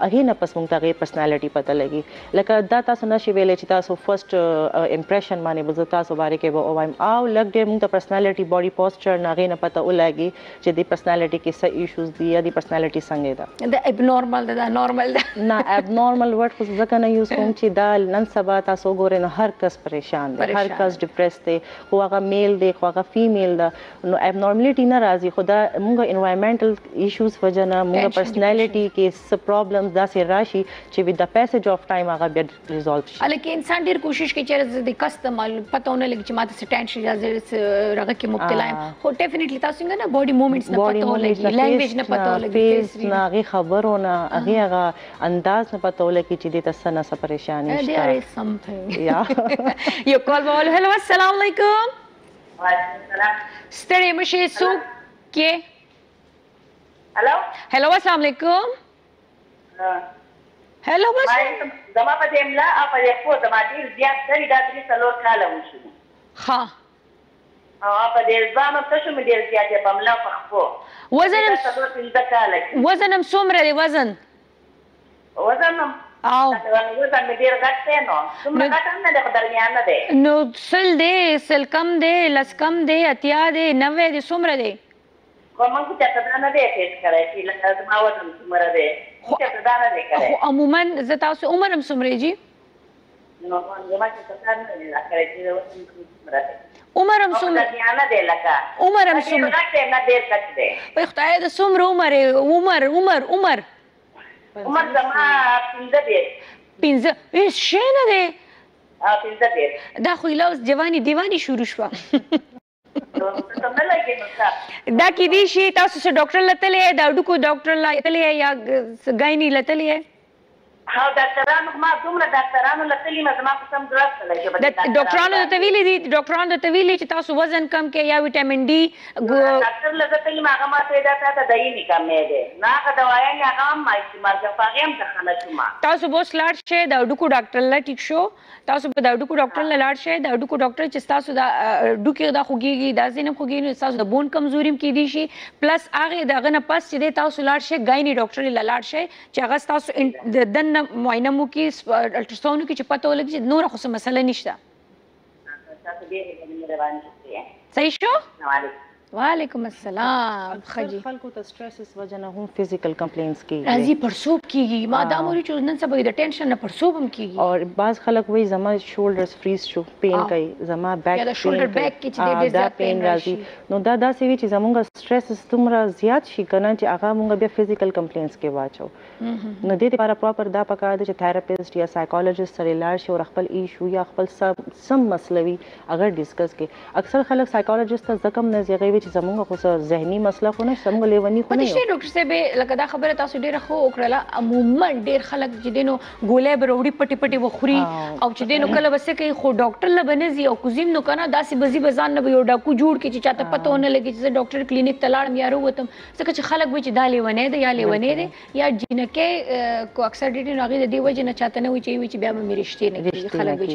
هغې نه پس موږ ته هغې پرسنالټي پته لګي. لکه دا تاسو نه شي ویلی چې تاسو فرسټ امپریشن باندې به زه تاسو باره کې به ووایم او لږ ډېر موږ ته پرسنالټي باډي پوسچر نه هغې نه پته ولګي چې دې پرسنالټي کې څه ایشوز دي یا دې پرسنالټي څنګه ده. دا اب نارمل ده دا نارمل ده؟ نه اب نارمل ورډ خو ځکه نه یوز کوم چې دا نن سبا تاسو وګورئ نو هر کس پریشان دی، هر کس ډپریس دی، خو هغه میل دی خو هغه فیمیل ده. نو اب نارملټي نه راځي خو دا موږ انوایرمنټل ایشوز وجه نه موږ پرسنالټي کې څه پرابلمز داسې راشي چې ویت د پیسج آف ټایم هغه بیا ریزالو شي. هلکه انسان ډېر کوشش کوي چې یاره د کس ته پته ونه لګي چې ما ته څه ټینشن هغه کې مبتلا یم، خو ډیفینیټلي تاسو څنګه نه باډي موومنټس نه پته ولګي، لینګویج نه پته ولګي، نه هغې خبرو نه هغه انداز نه پته ولګي چې دې ته څه پریشانی شته. There is something. Yeah. یو کال به ولو. هلو السلام علیکم. وعلیکم السلام. ستړی مه شئ څوک کې؟ هلو هلو السلام علیکم. هلو بس زما په دې ملا او په دې خو زما ډېر زیات ستړي دا 3 کاله وشو. ښه وزنم څومره دی وزن؟ وزنم وزن مې ډېر غټ دی نو څومره غټ هم نه دی خو درمیانه دی. نو سل دی، سل کم دی، لس کم دی، اتیا دی، نوې دی، څومره دی؟ خو موږ چاته دا نه دی فیس کړی چې زما وزن څومره دی، موږ چاته دا نه دی کړی. خو عموما زه تاسو عمر هم څومره جي؟ نو زما چاته دا نه دی کړی چې وزن څومره دی. عمرم سوم عمرم سوم په خدای د سوم عمر عمر عمر عمر عمر زما 15 هیڅ شي نه دی 15 دا خو لاوس جوانی دیوانی شروع شو دا کې دی شي تاسو سره ډاکټر لته دا ډکو ډاکټر لته یا غاینی لته ها ډاکټرانو ما دومره ډاکټرانو لتلی ما زما قسم درس کړل چې ډاکټرانو ته ویلي دي ډاکټرانو ته ویلي چې تاسو وزن کم کې یا وټامین ډي ډاکټر لتلی ما هغه ما ته دا ته د یې کمې ده نه هغه دوايا نه هغه ما استعمال ځفاغم د خلکو ما تاسو بوس لاړ شه د ډکو ډاکټر لا ټیک شو تاسو په د ډکو ډاکټر لاړ شه د ډکو ډاکټر چې تاسو د ډکو د خوګيږي د ځینم خوګيږي تاسو د بون کمزوریم کې دي شي پلس هغه دغه نه پس چې تاسو لاړ شه غاینی ډاکټر لاړ شه چې هغه تاسو دن معاینه مو کې الټراساوند کې چې پته ولګي چې نور خو مسله نشته. صحیح شو؟ وعلیکم السلام خجی خلکو ته سټرس وجنه هم فزیکل کمپلینټس کیږي راځي پرسوب کیږي ما دا موري چې نن سبا د ټینشن نه پرسوب هم کیږي او بعض خلک وایي زما شولډرز فریز شو پین کوي زما بیک یا شولډر بیک کې چې ډېر زیات پین راځي نو دا داسې وی چې زمونږ سټرس دومره زیات شي کنه چې هغه مونږ بیا فزیکل کمپلینټس کې واچو نو دې لپاره پراپر دا پکار دي چې تھراپیست یا سایکالوجست سره لاړ شي او خپل ایشو یا خپل سم مسله وي اگر ډیسکس کې اکثر خلک سایکالوجست ته ځکه نه ځي چې زمونږ خو سر ذهني مسله خو نه سمګ لیونی خو نه پدې شي ډاکټر صاحب لکه دا خبره تاسو ډیره خو وکړه عموما ډیر خلک چې دینو ګولې بروړي پټي پټي وخوري او چې دینو کله وسه کوي خو ډاکټر ل بنځي او کوزیم نو کنه داسې بزي بزان نه یو ډاکو جوړ کی چې چاته پته ونه لګي چې ډاکټر کلینیک تلاړم یارو وتم ځکه چې خلک وي چې دا لیونی دی یا لیونی دی یا جنکه کو اکثر ډیټ نه غي دی وجه نه چاته نه وي چې بیا مې رښتې نه کوي خلک وي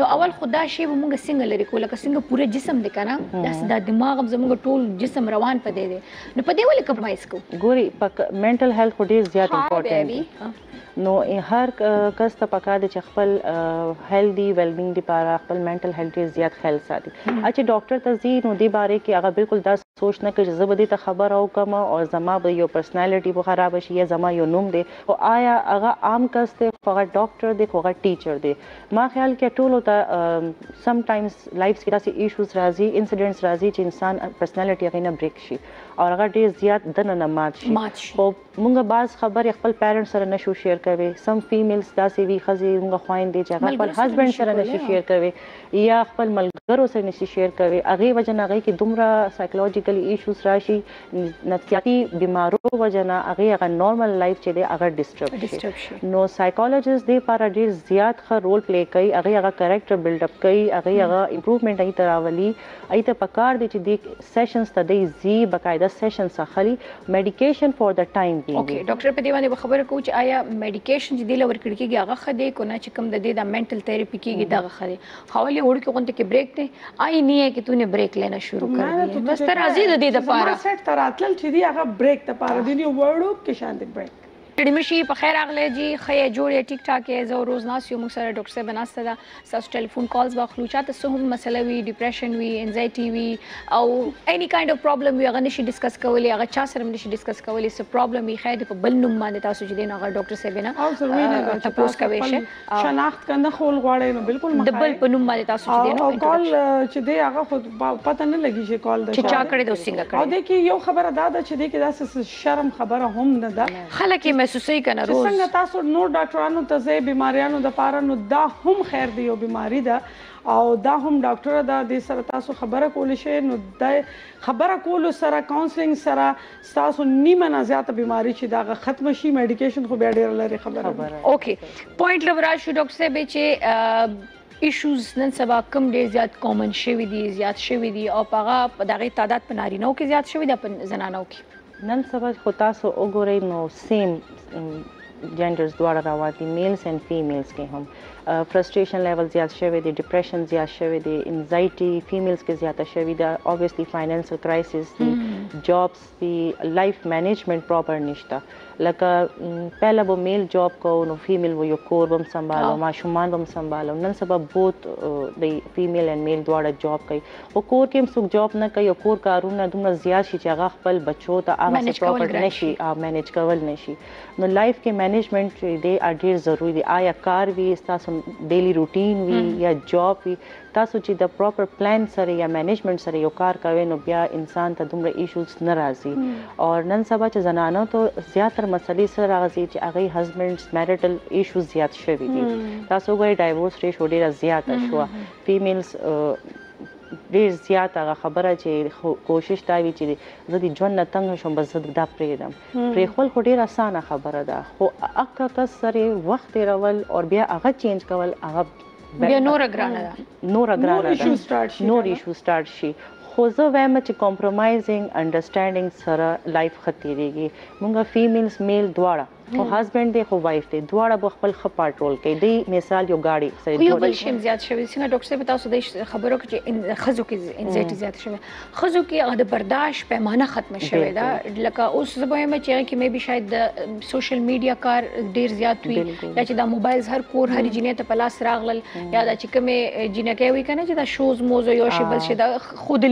نو اول خدا شی مونږ سنگل لري کوله څنګه پوره جسم دی کنه داسې د دماغ زمونږ ټول جسم روان پدې دي نو پدې ولې کمپرمایز کو ګوري منټل هیلث خو ډیر زیات امپورټنت نو هر کس ته پکاره چې خپل هیلدی ویلبینګ لپاره خپل منټل هیلث ډیر زیات خیال ساتي اچھا ډاکټر تزي نو دې باره کې هغه بالکل دا سوچ نه کوي زبدي ته خبر او کوم او زما به یو پرسنالټي به خراب شي یا زما یو نوم دی او آیا هغه عام کس ته هغه ډاکټر دی هغه ټیچر دی ما خیال کې ټول وتا سم ټایمز لایف کې داسې ایشوز راځي انسیډنټس راځي چې انسان پرسنالټي هغه نه بریک شي او هغه ډېر زیات دنه نه مات شي خو مونږ بعض خبر خپل پیرنټس سره نشو شیر کوي سم فیمیلز داسې وي ښځې مونږ خویندې چې خپل هسبند سره نشي شیر کوي یا خپل ملګرو سره نشي شیر کوي هغې وجه نه هغې کې دومره سایکولوجیکل ایشوز راشي نفسیاتي بیمارو وجه نه هغه نارمل لایف چې دی هغه ډسټرب شي نو سایکالوجست دې لپاره ډېر زیات ښه رول پلی کوي هغه کریکټر بلډ اپ کوي هغه امپروومنټ هغې ته راولي هغې ته پکار دی چې دې سیشنز ته دی زی بقاعده سیشنز اخلي میډیکیشن فور د ټایم دی اوکې ډاکټر په دې باندې خبره کوم چې آیا میډیکیشن چې دی لور کړکیږي هغه خدي کو نه چې کم د دې د منټل تھراپی کېږي دغه خدي حواله وړ کې غونډه کې بریک ته آی نه کې تونه بریک لینا شروع کړی بس تر ازي د دې د پاره سټ تر اتل چې دی هغه بریک ته پاره دی نو ورډو کې شاندې بریک ډېر مشي په خیر اغله جی خې جوړې ټیک ټاک یې زو روز ناسیو موږ سره ډاکټر صاحب ناشته دا ساس ټلیفون کالز واخلو چاته سه هم مسله وی ډیپریشن وی انزایټي وی او اني کایند اف پرابلم وی هغه نشي ډیسکس کولې هغه چا سره نشي ډیسکس کولې سه پرابلم وی خې د په بل نوم باندې تاسو چې دین هغه ډاکټر صاحب نه تاسو کوي شه شناخت کنده خول غواړي نو بالکل د بل په نوم باندې تاسو چې دین او کال چې دی هغه خود پته نه لګي چې کال د چا کړي د وسنګ کړي او د کې یو خبره دا ده چې د کې داسې شرم خبره هم نه ده خلک محسوسي کنه روز څنګه تاسو نور ډاکټرانو ته زه بیماریانو د پاره نو دا هم خیر دی او بیماری ده او دا هم ډاکټر دا د سره تاسو خبره کول شي نو د خبره کول سره کونسلینګ سره تاسو نیمه نه زیاته بیماری چې دا ختم شي میډیکیشن خو به ډیر لري خبره اوکې پوینټ لورا شو ډاکټر صاحب چې ایشوز نن سبا کم ډیر زیات کامن شوي دي زیات شوي دي او هغه دغه تعداد په نارینو کې زیات شوي دي په زنانو کې نن سبا خو تاسو وګورئ نو سیم genders द्वारा रवाती मेल्स एंड फीमेल्स के हम फ्रस्ट्रेशन लेवल ज़्यादा शेविद, डिप्रेशन ज़्यादा शेविद, एंजाइटी फीमेल्स के ज़्यादा शेविद, ऑब्वियसली फाइनेंशियल क्राइसिस थी, जॉब्स थी, लाइफ मैनेजमेंट प्रॉपर निश्ता लगा पहला वो मेल जॉब को उन फीमेल वो यो कोर बम संभालो माशुमान बम संभालो नन सब अब बहुत दे फीमेल एंड मेल द्वारा जॉब कई वो कोर के हम सुख जॉब न कई और कोर कारून न तुमने ज़्यादा शी जगह पल बच्चों ता आवाज़ प्रॉपर नहीं आ मैनेज करवल नहीं न लाइफ के मैनेजमेंट दे आर्डर ज़रूरी दे आया कार भी इस्ता सम डेली रूटीन भी या जॉब भी तासो जी द प्रॉपर प्लान सरे या मैनेजमेंट सरे यो कार कवे नो ब्या इंसान ता दुमरे इश्यूज नाराजी और नन सबा च जनानो तो ज़्यादातर मसले सर आजी च आगे हस्बैंड्स मैरिटल इश्यूज ज़्यादा शेवी दी तासो गए डाइवोर्स रेशो डेरा ज़्यादा शुआ फीमेल्स ډېر زیات هغه خبره چې کوشش دا وي چې زه د ژوند نه تنګ شم بس زه دا پرېږدم پرېښول خو ډېر اسانه خبره ده خو هغه کس سره وخت تېرول او بیا هغه چینج کول هغه بیا نوره ګرانه ده نوره ګرانه ده نور ایشو سټارټ شي خو زه وایم چې کمپرومایزینګ انډرسټینډینګ سره لایف ښه تېرېږي مونږ فیمیلز میل دواړه خو هسبینډ دی خو وایف دی دواړه به خپل ښه پاټرول کوي دی مثال یو ګاډي سره یو بل شیم زیات شوي څنګه ډاکټر صاحب تاسو د خبرو کې ښځو کې انزایټي زیات شوي ښځو کې هغه د برداشت پیمانه ختمه شوې ده لکه اوس زه به وایم چې مې بي شاید د سوشل میډیا کار ډېر زیات وي یا چې دا موبایلز هر کور هر جینې ته په لاس راغلل یا دا چې کومې جینه کوي که نه چې دا شوز موز یو شی بل شي دا خود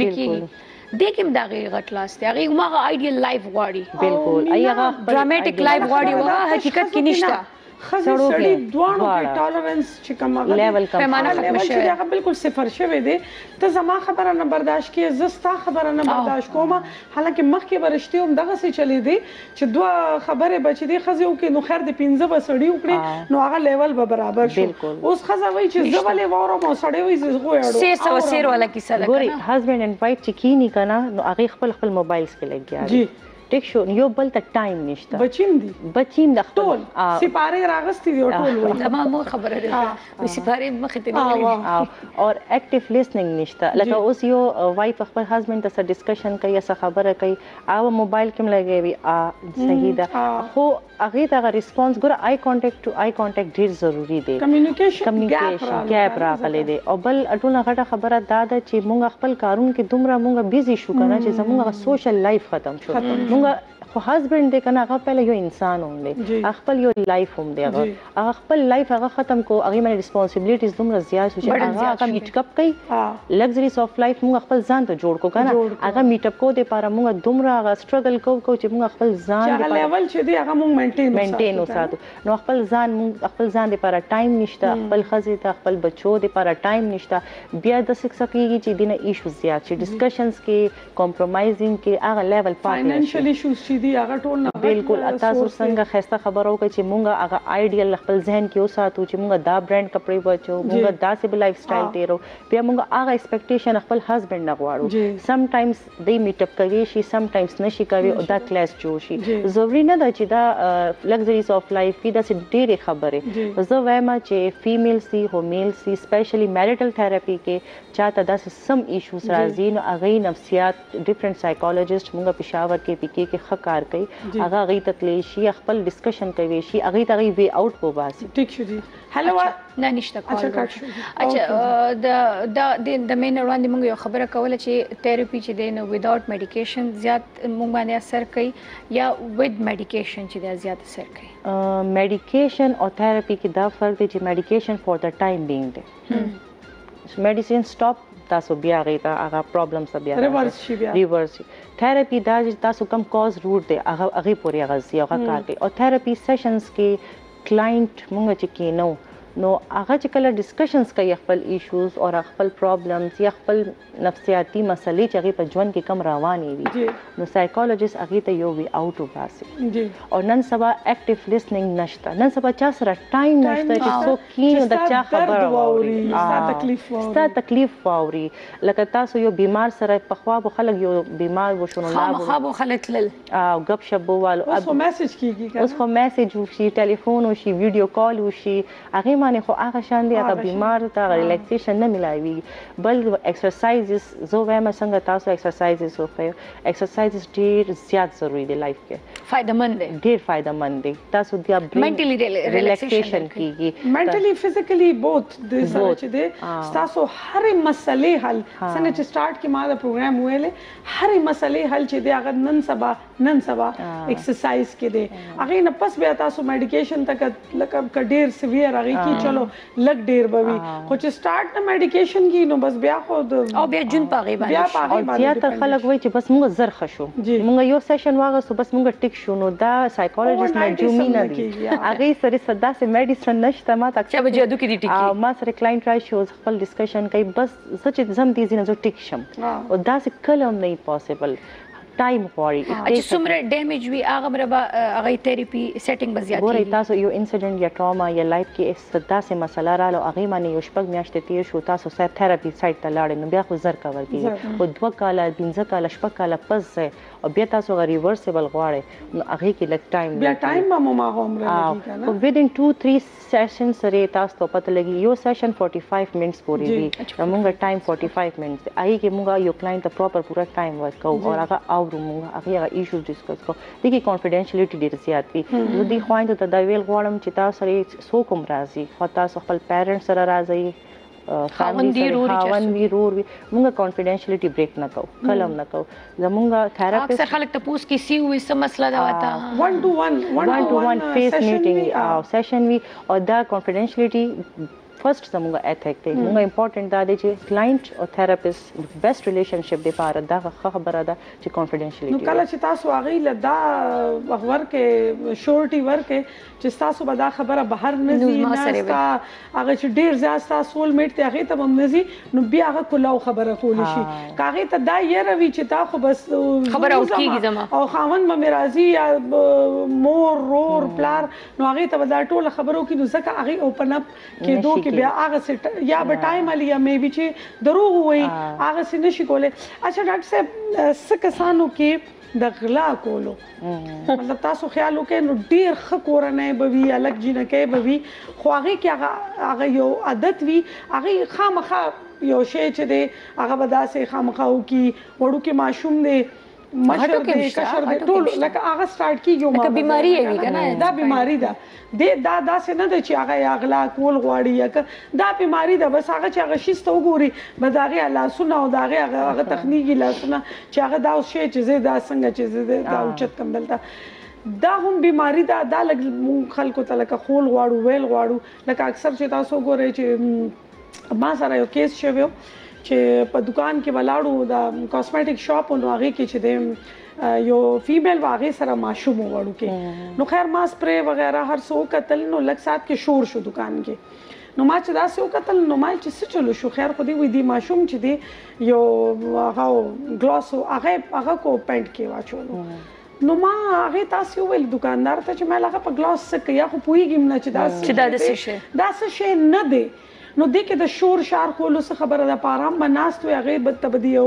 देखिए हम दागे घटलास थे अगर उमा का आइडियल लाइफ वाड़ी बिल्कुल अयगा ड्रामेटिक लाइफ वाड़ी होगा हकीकत की निष्ठा خزر سړی دوانو کې ټالرنس چې کومه لیول کم بالکل صفر شوی دی ته زما خبره نه برداشت کیه زه ستا خبره نه برداشت کوم حالانکه مخکې به رشتې هم دغسې چلی دی چې دوه خبرې به چې دی ښځې وکړي نو خیر د پنځه به سړي وکړي نو هغه لیول به برابر شي اوس ښځه وایي چې زه ولې واورم او سړی وایي زه غویاړو سیر والا کیسه ده ګورې هسبینډ اینډ وایف چې کینی که نه نو هغې خپل موبایلس کې لګیا دي ټیک شو یو بل ته ټایم نشته بچیم د خپل سپاره راغستې دی ټول وایي تمام خبره ده سپاره مخې ته نه او اکټیو لیسننګ نشته لکه اوس یو وایف خپل هسبند سره ډسکشن کوي یا خبره کوي او موبایل کې ملګوي صحیح ده خو هغه ته ریسپانس ګور آی کانټیکټ ټو آی کانټیکټ ډیر ضروری دی کمیونیکیشن ګیپ راغلی دی او بل اټول غټه خبره دا ده چې مونږ خپل کارون کې دومره مونږ بیزی شو کنه چې زموږ سوشل لایف ختم شو خو هسبند دی که نه هغه پهله یو انسان هم دی هغه خپل یو لایف هم دی هغه خپل لایف هغه ختم کو هغې باندې ریسپانسبلیټیز دومره زیات شو چې هغه میټکپ کوي لگزریز آف لایف مونږ خپل ځان ته جوړ کو که نه هغه میټپ کو دپاره مونږ دومره هغه سټرګل کو چې مونږ خپل ځان مینټین وساتو نو خپل ځان دپاره ټایم نشته خپل ښځې ته خپل بچو دپاره ټایم نشته بیا داسې څه کېږي چې دینه ایشوز زیات شي ډسکشنز کې کمپرومایزینګ کې هغه لیول پاتې बिल्कुल अतासु संग खस्ता खबरों के ची मुंगा अगर आइडियल खपल जहन की उस साथ उची मुंगा दा ब्रांड कपड़े बचो मुंगा दा सिबल लाइफस्टाइल तेरो फिर मुंगा आगे एक्सपेक्टेशन खपल हस्बैंड ना गुआरो समटाइम्स दे मीटअप करे शी समटाइम्स नशी करे उदा क्लास जोशी ज़रूरी ना दा ची दा लग्जरीज ऑफ लाइफ की दा सिर्फ डेरे खबरे जो वैमा चे फीमेल सी हो मेल सी स्पेशली मैरिटल थेरेपी के चाहता दा से सम इश्यूज राजीन अगई नफ्सियात डिफरेंट साइकोलॉजिस्ट मुंगा पिशावर के पीके के خکار کوي هغه غي تکلیشي خپل ډسکشن کوي شي هغه تغي وی اوټ کو باسي ٹھیک شو دي هلو نه نشته کول اچھا د مین وړاندې موږ یو خبره کوله چې تھیراپي چې دین وداوت میډیکیشن زیات موږ باندې اثر کوي یا ود میډیکیشن چې دا زیات اثر کوي میډیکیشن او تھیراپي کې دا فرق دی چې میډیکیشن فور د ټایم بینګ دی میډیسین سټاپ تاسو بیا غي تا هغه پرابلم سره بیا ریورس تھیراپی دا چې تاسو کم کاز روټ دی هغه پورې هغه سی هغه کار کوي او تھیراپی سیشنز کې کلاینټ مونږ چې کینو نو هغه چې کله ډسکشنز کوي خپل ایشوز او خپل پرابلمز یا خپل نفسیاتي مسلې چې هغې په ژوند کې کم روانې وي نو سایکالوجست هغې ته یو وی آوټ وباسي او نن سبا اکټیو لیسننګ نشته نن سبا چا سره ټایم نشته چې څوک کینو د چا خبره واوري ستا تکلیف واوري لکه تاسو یو بیمار سره پخوا به خلک یو بیمار و شو نو خامخا به خلک تلل او ګپ شپ به والو اوس خو میسج کېږي اوس خو میسج وشي ټلیفون وشي ویډیو کال وشي هغې باندې خو هغه شان دی هغه بیمار ته ریلیکسیشن نه ملایوي بل ایکسرسایزز زو وایم څنګه تاسو ایکسرسایزز وکړئ ایکسرسایزز ډیر زیات ضروری دی لایف کې فائدہ مند دی ډیر فائدہ مند دی تاسو د منټلی ریلیکسیشن کیږي منټلی فزیکلی بوث د سره چې دی تاسو هر مسلې حل څنګه چې سٹارټ کې ما دا پروګرام ویلې هر مسلې حل چې دی هغه نن سبا ایکسرسایز کې دی هغه نه پس بیا تاسو میډیکیشن تک لکه ډیر سیویر هغه کې چلو لک ډیر بوي خو چې سٹارټ نه میډیکیشن کې نو بس بیا خو او بیا جون پغی باندې او زیاتره خلک وایي چې بس موږ زر خشو موږ یو سیشن واغسو بس موږ ټیک شو نو دا سایکالوجیست مجومی نه دی هغه سره صدا سه میډیسن نشته ما تک چې جادو کې دی ټیک او ما سره کلاینټ راي شوز خپل ډسکشن کوي بس سچ زم دي نه زو ټیک شم او دا سه کلم نه پاسبل time for it. Acha sumra damage bhi agamraba agai therapy setting baziyati. Gore taso yo incident ya trauma ya life ki sada se masala ra lo agai mane yoshpag miashte tir shu taso sa therapy site ta lade no bia khu zar cover ki. O dwa kala binza kala shpag kala pas او بیا تاسو غو ریورسیبل غواړئ نو هغه کې لک ټایم بیا ټایم ما عمر لګی کنه او within 2-3 سیشنز سره تاسو پته لګی یو سیشن 45 منټس پوری دی موږ ټایم 45 منټس هغه کې موږ یو کلاینټ ته پراپر پورا ټایم ورکو او هغه اورو موږ هغه ایشو ډیسکس کو د کی کانفیډنشیالیټی ډیر زیات دی نو دی خوایند ته دا ویل غواړم چې تاسو سره سو کوم راځي خو تاسو خپل پیرنټس سره راځي خاوندی رور مونږه کانفیډنشیالیټی بریک نه کو کلم نه کو زمونږه تھراپیسټ اکثر خلک ته پوس کې سی وې څه مسله دا وتا 1-to-1 فیس میټینګ او سیشن وی او دا کانفیډنشیالیټی first زموږه ایتیک دی موږ امپورټنت دا دی چې کلاینټ او تھراپیسټ بیسټ ریلیشنشپ دی پاره دا خبره ده چې کانفیډنشیالیټی نو کله چې تاسو هغه لدا خبر کې شورټي ورک چې تاسو به دا خبره بهر نه زی نه هغه چې ډیر زیات تاسو سول میټ ته هغه ته هم نزی نو بیا هغه کولاو خبره کول شي هغه ته دا یې روي چې تا خو بس خبره اوټ کیږي زما او خاوند مې راضي یا مور رور پلار نو هغه ته دا ټول خبرو کې نو ځکه هغه اوپن اپ کې دوه بیا هغه یا به ټایم علي یا میبي چې دروغ وي هغه سي نشي کوله اچھا ډاکټر صاحب سکسانو کې د غلا کولو مطلب تاسو خیال وکړئ نو ډیر خکورنه به وی الګ جنہ کې به وی خو هغه کې هغه یو عادت وی هغه خامخا یو شی چې دی هغه به داسې خامخا او کې وړو کې ماشوم دی مشر دې کشر دې ټول لکه هغه سٹارټ کیږي ما بیماری وي کنه دا بیماری ده د دا داسې نه ده چې هغه اغلا کول غواړي یا دا بیماری ده بس هغه چې هغه شیسته وګوري بداغه لاسونه او داغه هغه تخنیکی لاسونه چې هغه دا شی چې زه دا څنګه چې زه دا اوچت کم دلته دا هم بیماری ده دا لکه خلکو ته لکه خول غواړو ویل غواړو لکه اکثر چې تاسو ګورئ چې ما سره یو کیس شویو چې په دکان کې ولاړو د کاسمیټک شاپ او هغه کې چې د یو فیمیل واغې سره ماشوم وړو کې نو خیر ما سپرې وغیرہ هر څو قتل نو لک سات کې شور شو دکان کې نو ما چې دا سو قتل نو ما چې څه چلو شو خیر خو دې وې دی ماشوم چې دی یو هغه ګلاس هغه کو پینټ کې واچولو نو ما هغه تاسو ول دکاندار ته چې ما لغه په ګلاس سکه یا خو پوېږم نه چې دا څه شي نه دی نو د کې د شور شار کولو څه خبره ده پارام بناستو هغه بد تبدیو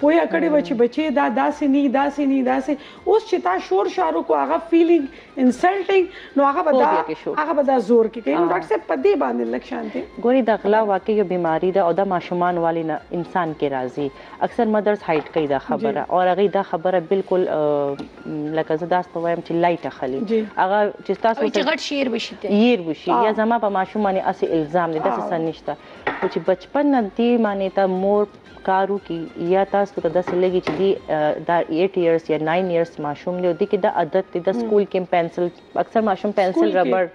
پویا کړي و چې بچي دا داسې اوس چې تا شور شارو کو هغه فیلینګ انسلټینګ نو هغه بدا زور کې کوي ډاکټر صاحب په دې باندې لک شانتي ګوري د غلا واقع یو بیماری ده او د ماشومان والی انسان کې راځي اکثر مدرس هایټ کوي دا خبره او هغه دا خبره بالکل لکه زدا ستوایم چې لایټ اخلي هغه چې تاسو ته غټ شیر بشي یا زما په ماشومان اسي الزام دي داسې نشته چې بچپن نه دی معنی تا مور کارو کې یا تاسو ته داسې لګي چې دی دا 8 ایئرز یا 9 ایئرز ماشوم دی کې دا عادت دی د سکول کې پنسل اکثر ماشوم پنسل ربر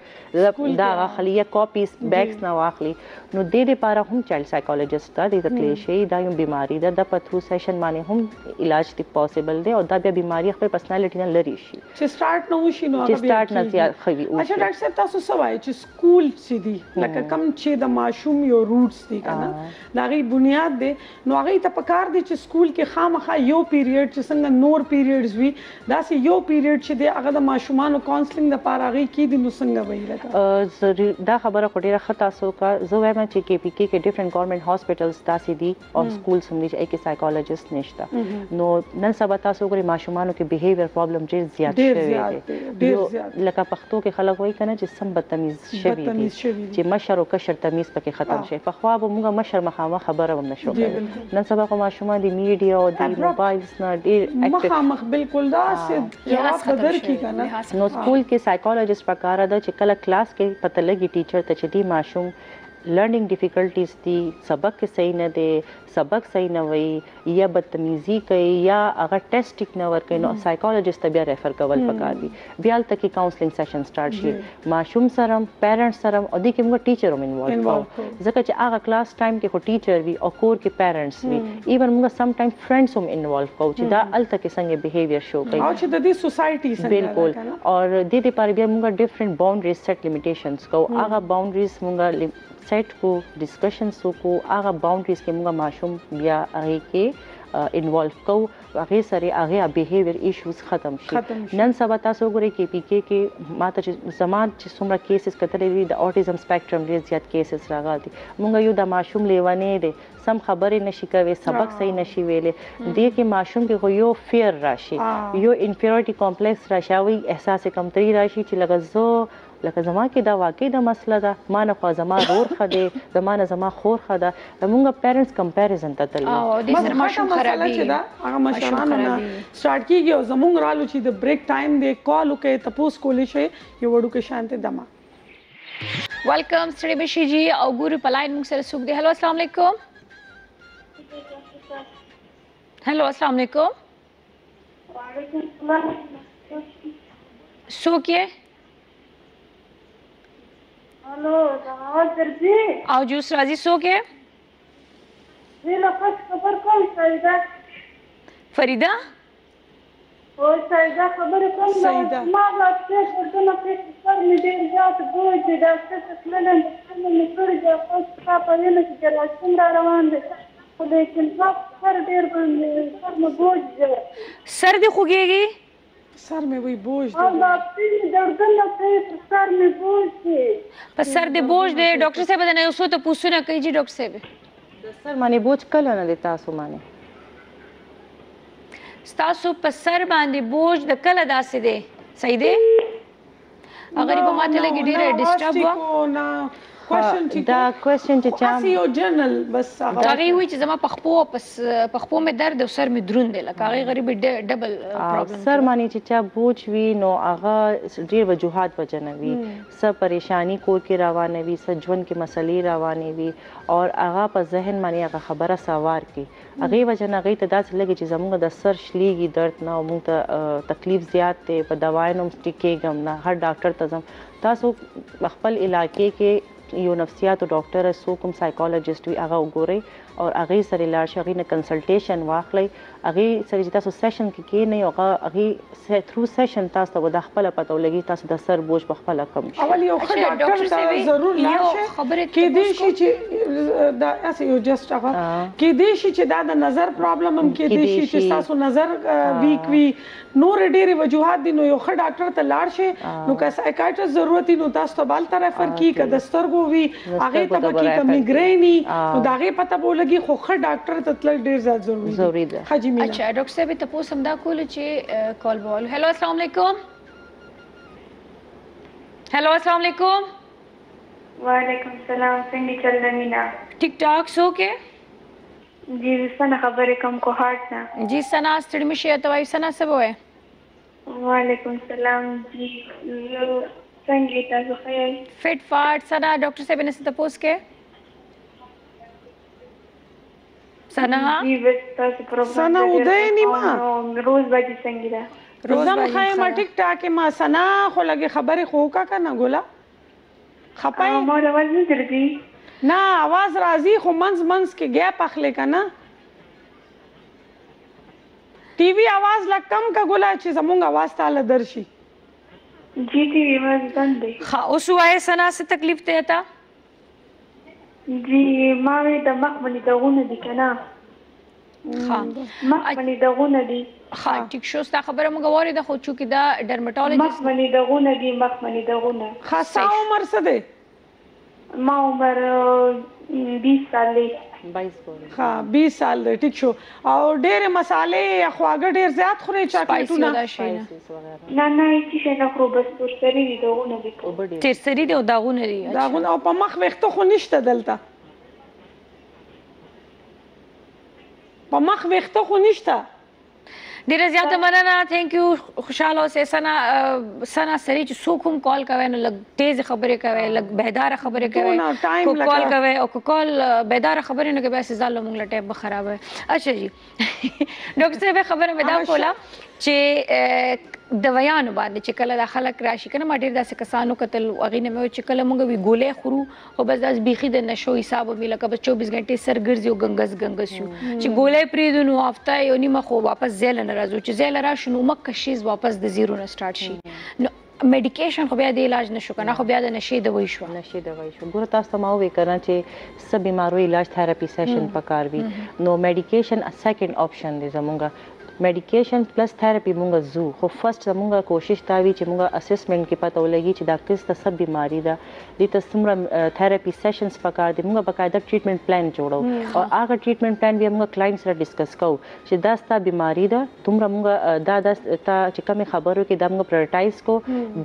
دا اخلي یا کاپیز بیگز نه واخلي نو د دې لپاره هم چایلډ سایکالوجیست دا د کلیشي دا یو بیماری ده د پتو سیشن معنی هم علاج دی پوسیبل دی او دا بیا بیماری خپل پرسنالټی نه لري شي چې سٹارټ نو شي نو چې سٹارټ نه یا خوي اچھا ډاکټر صاحب تاسو سوای چې سکول سي دی لکه کم چې د ماشوم یو روټس دی کنه دا غي بنیاد دی نو هغه ته پکار دي چې سکول کې خامخا یو پیریډ چې څنګه نور پیریډز وي دا سي یو پیریډ چې د هغه د ماشومان کونسلینګ د پاره غي کې د نو څنګه وي لکه دا خبره کوډیره خطا سو کا زو وایم چې کې پی کې ډیفرنٹ ګورنمنت هاسپټلز دا سي دي او سکول سم دي چې سایکالوجست نشته نو نن سبا تاسو ګوري ماشومان کې بیهیویر پرابلم ډېر زیات شوی لکه پښتو کې خلک وایي کنه چې سم بدتمیز شوی چې مشر او کشر تمیز پکې ختم شي په خو به موږ مشر مخامه خبره هم نشو نن سبا کوم ماشومان د میډیا او د موبایلز نه ډېر اکټیو مخامخ بالکل دا جواب بدر کی کنه نو سکول کې سایکالوجست پکاره ده چې کله کلاس کې پته لګي ټیچر ته چې دی ماشوم لرننگ ډیفیکلټیز دي سبق کې صحیح نه دی سبق صحیح نه وي یا بدتمیزي کوي یا هغه ټیسټ ټیک نه ورکوي نو سایکالوجست ته بیا ریفر کول پکار دي بیا هلته کې کاونسلینګ سیشن سټارټ شي ماشوم سره هم پیرنټس سره هم او دې کې موږ ټیچر هم انوالو کوو ځکه چې هغه کلاس ټایم کې خو ټیچر وي او کور کې پیرنټس وي ایون موږ سم ټایم فرینډس هم انوالو کوو چې دا هلته کې څنګه بیهیویر شو کوي او چې د دې سوسایټي سره بالکل او دې لپاره بیا موږ ډفرنټ باونډریز سیټ لیمیټیشنز کوو هغه باونډریز موږ سیټ کو ډسکشنز کو هغه باونډریز کې موږ ماشوم بیا هغه کې انوالو کوو هغه سره هغه بیهیویر ایشوز ختم شي نن سبا تاسو ګورئ کې پی کې کې ماته چې زمان چې څومره کیسز کتلې دي د اوټیزم سپیکټرم ډېر زیات کیسز راغلي دي موږ یو د ماشوم لیوانی دی سم خبرې نشي کوي سبق صحیح نشي ویلې دې کې ماشوم کې خو یو فیر راشي یو انفیریورټي کمپلیکس راشي او احساس کمتري راشي چې لکه زه لکه زما کې دا واقعي د مسله ده ما نه خو زما ورور ښه دی زما نه زما خور ښه ده زمونږ پیرنټس کمپیریزن ته تللي مسله چې ده هغه مشرانو نه سټارټ کېږي او زمونږ رالو چې د بریک ټایم دی کال وکړئ تپوس کولی شئ یو وړوکې شانتې دمه ویلکم ستړي بشي جي او ګوري په لاین موږ سره څوک دی هلو اسلام علیکم هلو اسلام علیکم وعلیکم السلام څوک یې hello जहां sir जी आओ जूस राजी सो के ये लो फर्स्ट खबर कौन सईदा फरीदा और सईदा खबर कौन सईदा मां बाप से तो ना पे पर में देर जात बोल दे डॉक्टर से लेने में कर जा फर्स्ट का पर में चला सुंदर रवान दे लेकिन सब सर देर बन सर में बोझ जा सर दी खुगेगी سر میں وہی بوجھ دے واپسی دردن نہ تھے سر میں بوجھ تھے پر سر دے بوجھ دے ڈاکٹر صاحب نے اسو تو پوچھو نہ کہی جی ڈاکٹر صاحب سر مانے بوجھ کلا نہ دیتا سو مانے ستاسو پر سر باندې بوجھ د کلا داسې دے صحیح دے اگر په ماته لګی ډیره ډیسټرب وا دا کوېشن چې چا اسی یو جنرال بس دا غي وی چې زما پخپو مې درد او سر مې دروند دی لکه هغه غریب ډبل پرابلم سر مانی چې چا بوج وی نو هغه ډېر وجوهات وجنوي سر پریشانی کور کې روانه وي سر ژوند کې مسلې روانه وي او هغه په ذهن مانی هغه خبره سوار کې هغه وجنه هغه ته داسې لګي چې زموږ د سر شلیږي درد نه او موږ ته تکلیف زیات دی په دواینو ټیکېږم نه هر ډاکټر ته ځم تاسو خپل علاقې کې یو نفسیات او ډاکټر سو کوم سایکالوجست وی هغه وګورئ او هغه سره لاړ شئ هغې نه کنسلټیشن واخلئ هغې سره چې تاسو سیشن کې کښېنئ او هغې تھرو سیشن تاسو ته به دا خپله پته ولګي تاسو د سر بوج په خپله کم شي اول یو ښه ډاکټر ته ضرور لاړ شئ کېدای شي چې دا هسې یو جسټ هغه کېدای شي چې دا د نظر پرابلم هم کېدای شي چې ستاسو نظر ویک وي نور ډېرې وجوهات دي نو یو ښه ډاکټر ته لاړ شئ نو که سایکاټرسټ ضرورت وي نو تاسو ته به هلته ریفر کړي که د سترګو وي هغې ته به کړي که میګرین وي نو د هغې پته به ولګي خو ښه ډاکټر ته تلل ډېر زیات ضروري دي हाँ जी मीना अच्छा डॉक्टर साहब तो पूछ समदा को लेचे कॉल बॉल हेलो अस्सलाम वालेकुम हेलो अस्सलाम वालेकुम वालेकुम सलाम सिंधी चलना मीना ठीक ठाक सो के जी सना खबर कम को हार्ट ना जी सना स्टडी में शेयर तो आई सना सब होए वालेकुम सलाम जी संगीता जो है फिट फाट सना डॉक्टर साहब ने से तो पूछ के سنا سنا ودای نیما روز باندې څنګه ده روزم خای ما ټیک ټاک ما سنا خو لګي خبره خو کا کنه ګولا خپای ما आवाज نه درځي نه आवाज راځي خو منځ کې ګیپ اخلي کنه ټي وي आवाज لا کم کا ګولا چې زمونږ आवाज تاله درشي جی ټي وي आवाज بندې ها اوس وای سنا څه تکلیف ته تا जी मावे दमक बनी तो उन्हें दिखना مخ باندې دغونه دي. ها ټیک شو، ستا خبره موږ واورېده، خو چونکې دا ډرمټالوجست مخ باندې دغونه دي، مخ باندې دغونه. ها ستا عمر څه دی؟ ما عمر 20 سال دی. 22 ها 20 سال دی. ټیک شو. او ډېرې مسالې یا خواږه ډېر زیات خورئ، چاکلیټونه؟ نه نه هیڅ شی نه خورو، بس تور سري دي، دغونه دي. تور سري دي او دغونه دي. دغونه او په مخ ویښته خو نشته دلته، په مخ ویښته خو نشته. ډېره زیاته مننه، تھینک یو. خوشحاله اوسئ. سنا سری چې څوک هم کال کوي نو لږ تیز خبرې کوي، لږ بهداره خبرې کوي. کو کال کوي او کو کال بهداره خبرې نه کوي، بس ځان له موږ له ټایپ به خراب وي. اچھا جی ډاکټر صاحب، خبره مې دا کوله چې دویانو باندې چې کله دا خلک راشي که نه، ما ډېر داسې کسانو کتل، هغې نه مې وایي چې کله موږ وي ګولۍ خورو خو بس داسې بیخي د نشو حساب وي، لکه بس 24 ګنټې سر ګرځي او ګنګس ګنګس شو. چې ګولۍ پرېږدو نو هفته یو نیمه خو واپس ځای له نه راځو، چې ځای له راشو نو مکه شیز واپس د زیرو نه سټارټ شي. نو میډیکیشن خو بیا د علاج نه شو که نه، خو بیا د نشې دوی شوه. نشې دوی شوه. ګوره تاسو ته ما ووایي که نه چې څه بیماریو علاج تھراپي سیشن پکار وي، نو میډیکیشن سیکنډ آپشن دی زمونږ. میډیکیشن پلس تھراپي مونږ ځو، خو فرست زمونږ کوشش دا وي چې مونږ اسسمنټ کې پته ولګي چې دا کس ته څه بیماري ده، دې ته څومره تھراپي سیشنز پکار دي. مونږ باقاعده ټریټمنټ پلان جوړو او هغه ټریټمنټ پلان بیا مونږ کلاینټ سره ډسکس کوو چې دا ستا بیماري ده، دومره مونږ دا دا چې کومې خبرو کې دا مونږ پرایورټایز کو،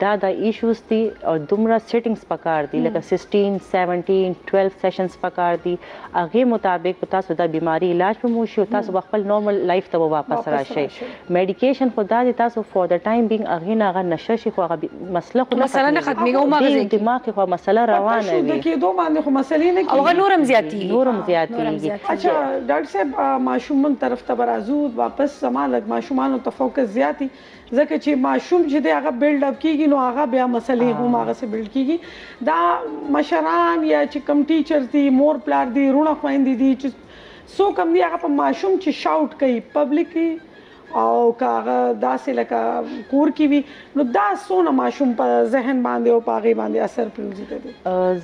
دا دا ایشوز دي او دومره سیټینګس پکار دي، لکه 16 17 12 سیشنز پکار دي. هغې مطابق په تاسو دا بیماري علاج به مو شي او تاسو به خپل نارمل لایف ته به واپس راشي. میډیکیشن خو دا د تاسو فور د ټایم بینګ هغې نه هغه نشه شي، خو هغه مسله خو مسله نه ختمېږي، هماغسې دماغ کې خو مسله روانه وي، د کېدو باندې خو مسلې نه کېږي، هغه نور هم زیاتېږي، نور هم زیاتېږي. اچھا ډاکټر صاحب، ماشومونو طرف ته به راځو واپس، زما لږ ماشومانو ته فوکس زیات وي، ځکه چې ماشوم چې دی هغه بلډ اپ کېږي نو هغه بیا مسلې هم هغسې بلډ کېږي. دا مشران یا چې کوم ټیچرز دي، مور پلار دي، وروڼه خویندې دي، چې څوک هم دي هغه په ماشوم چې شاوټ کوي پبلک او که هغه داسې لکه کور کې وي، نو دا څونه ماشوم په ذهن باندې او په هغې باندې اثر پرېوځي؟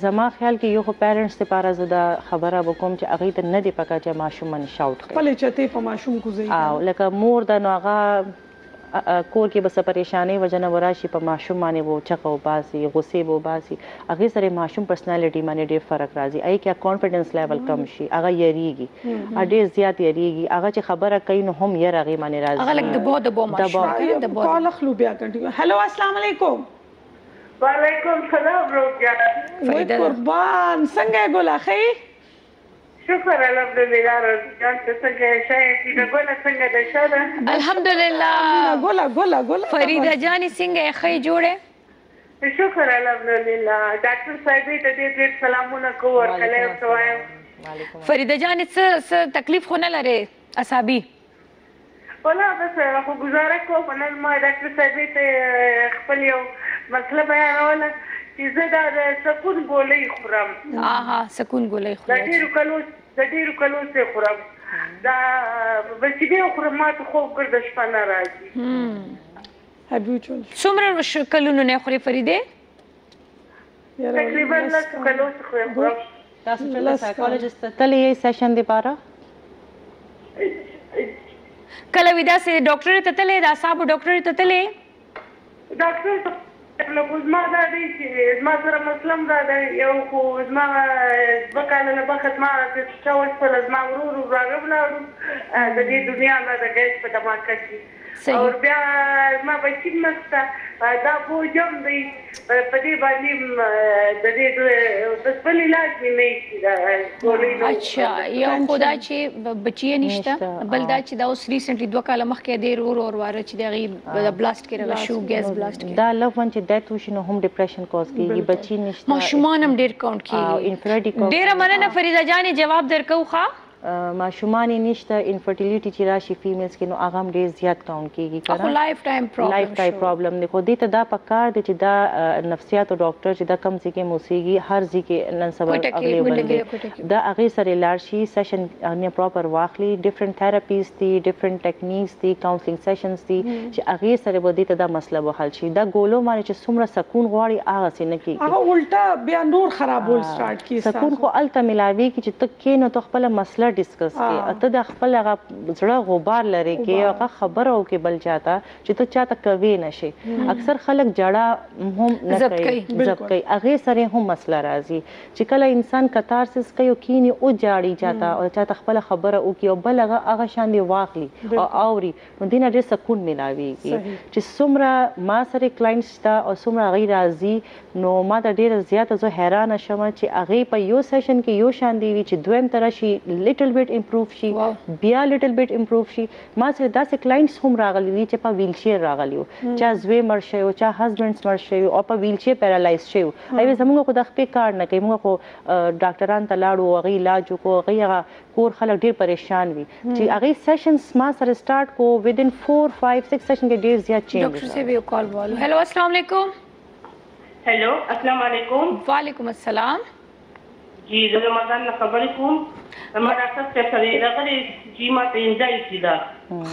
زما خیال کې یو خو پیرنټس دپاره زه دا خبره به کوم چې هغې ته نه دی پکار چې ماشوم باندې شاوټ کوي، خپلې چتې په ماشوم کوزوي. لکه مور ده نو هغه کور کې به څه پریشانۍ وجه نه به راشي، په ماشوم باندې به چغه وباسي، غوسې به وباسي، هغې سره ماشوم پرسنالټي باندې ډېر فرق راځي. هغې کې کانفیډنس لیول کم شي، هغه یریږي، ډېر زیات یریږي، هغه چې خبره کوي نو هم یره هغې باندې راځي، هغه لږ دبو دبو ماشوم. کال اخلو بیا کنټینیو. هلو، السلام علیکم. وعلیکم سلام روجان. وای قربان، څنګه یې ګله ښه یې؟ شکر الحمدلله روجان، ته څنګه یې؟ ښه یې؟ سینه ګله څنګه ده؟ ښه ده الحمدلله. ګله ګله ګله فریده جانې څنګه یې؟ ښه یې جوړې؟ شکر الحمدلله. ډاکټر صاحبې ته ډېر ډېر سلامونه کوو، ورکلی ورته وایم. فریده جانې څه تکلیف خو نه لرې اعصابي؟ ولا بس خو ګزاره کوم. نن ما ډاکټر صاحبې ته خپل یو مسله بیانوله چې زه دا سکون ګولۍ خورم. هاها سکون ګولۍ خورم، د ډېرو کلو څه خورم، دا بس چې بیا وخورم ما ته خوب ګرده شپه نه راځي. څومره کلونو نه خورې فریدې؟ تقریبا لس کلو څه خورم. تاسو چېرته سایکالوجسټ ته تللي یې سیشن دپاره؟ کله وي داسې ډاکټرې ته تللې، د اعصابو ډاکټرې ته تللې؟ ډاکټر ته زما دا دی چې زما سره مسله هم دا دی، یو خو زما دوه کاله نه مخه زما چا وشپله زما ورور راغه ولاړو د دې دنیا نه د ګیس په دماکه کې، او بیا زما بچي مسته دا بوجم دی په دې باندې د دې خپل علاج مې نه شي دا ګولۍ. اچھا، یو خو دا چې بچي یې نشته، بل دا چې دا اوس ریسنټلي دوه کاله مخکې دی ورور ورواره چې د هغې بلاست کې راغلی شو، ګیس بلاست کې، دا لف ون چې ډیت وشي نو هم ډپریشن کوز کېږي، بچي نشته، ماشومان هم ډېر کاونټ کېږي. ډېره مننه فریده جانې، جواب درکوو. ښه ماشومان یې نشته، انفرټیلیټي چې راشي فیمیلس کې نو هغه هم ډېر زیات کاونټ کېږي، که نه لایف ټایم پرابلم دی. خو دې ته دا پکار دی چې دا نفسیاتو ډاکټر چې دا کم ځای کې موسیږي، هر ځای کې نن سبا اغلیبل دا هغې سره لاړ شي، سیشن نه پراپر واخلي، ډفرنٹ تھراپیز دي، ډفرنٹ ټیکنیکس دي، کاونسلنګ سیشنز دي، چې هغې سره به دې ته دا مسله به حل شي. دا ګولو باندې چې څومره سکون غواړي هغسې نه کېږي، هغه الټه بیا نور خرابول سټارټ کېږي. سکون خو هلته میلاوېږي چې ته کښېنو، ته خپله مسله ډیسکس کې ته د خپل هغه زړه غبار لري کې هغه خبر او کې بل چاته چې ته چاته کوي نشي اکثر خلک جړه هم نه کوي ځب کوي هغه سره هم مسله راځي چې کله انسان کتارسس کوي کینی او جاړي جاتا او چاته خپل خبره او کې او بل هغه شان دی واخلي او اوري نو دینه ډېر سکون ملاويږي چې څومره ما سره کلاینټس تا او څومره غیر راځي نو ما ته ډېر زیاته زه حیران شوم چې هغه په یو سیشن کې یو شان دی چې دویم ترشي little bit improve شي بیا little bit improve شي ما سره داسې کلاینټس هم راغلي چې په ویل چیر راغلی چا زوی مر شي او چا هزبندز مر شي او په ویل چیر پیرالایز شي ایوه زموږ خو د خپل کار نه کوي موږ خو ډاکټران ته لاړو هغه علاج کو هغه کور خلک ډیر پریشان وي چې هغه سیشنز ما سره سٹارټ کو within 4 5 6 سیشن کې ډیر زیات چینج ډاکټر سی وی کال والو هلو السلام علیکم هلو السلام علیکم وعلیکم السلام जी जब मदन न खबर कौन हमारा सब से शरीर अगर जी मत एंजाइटी सीधा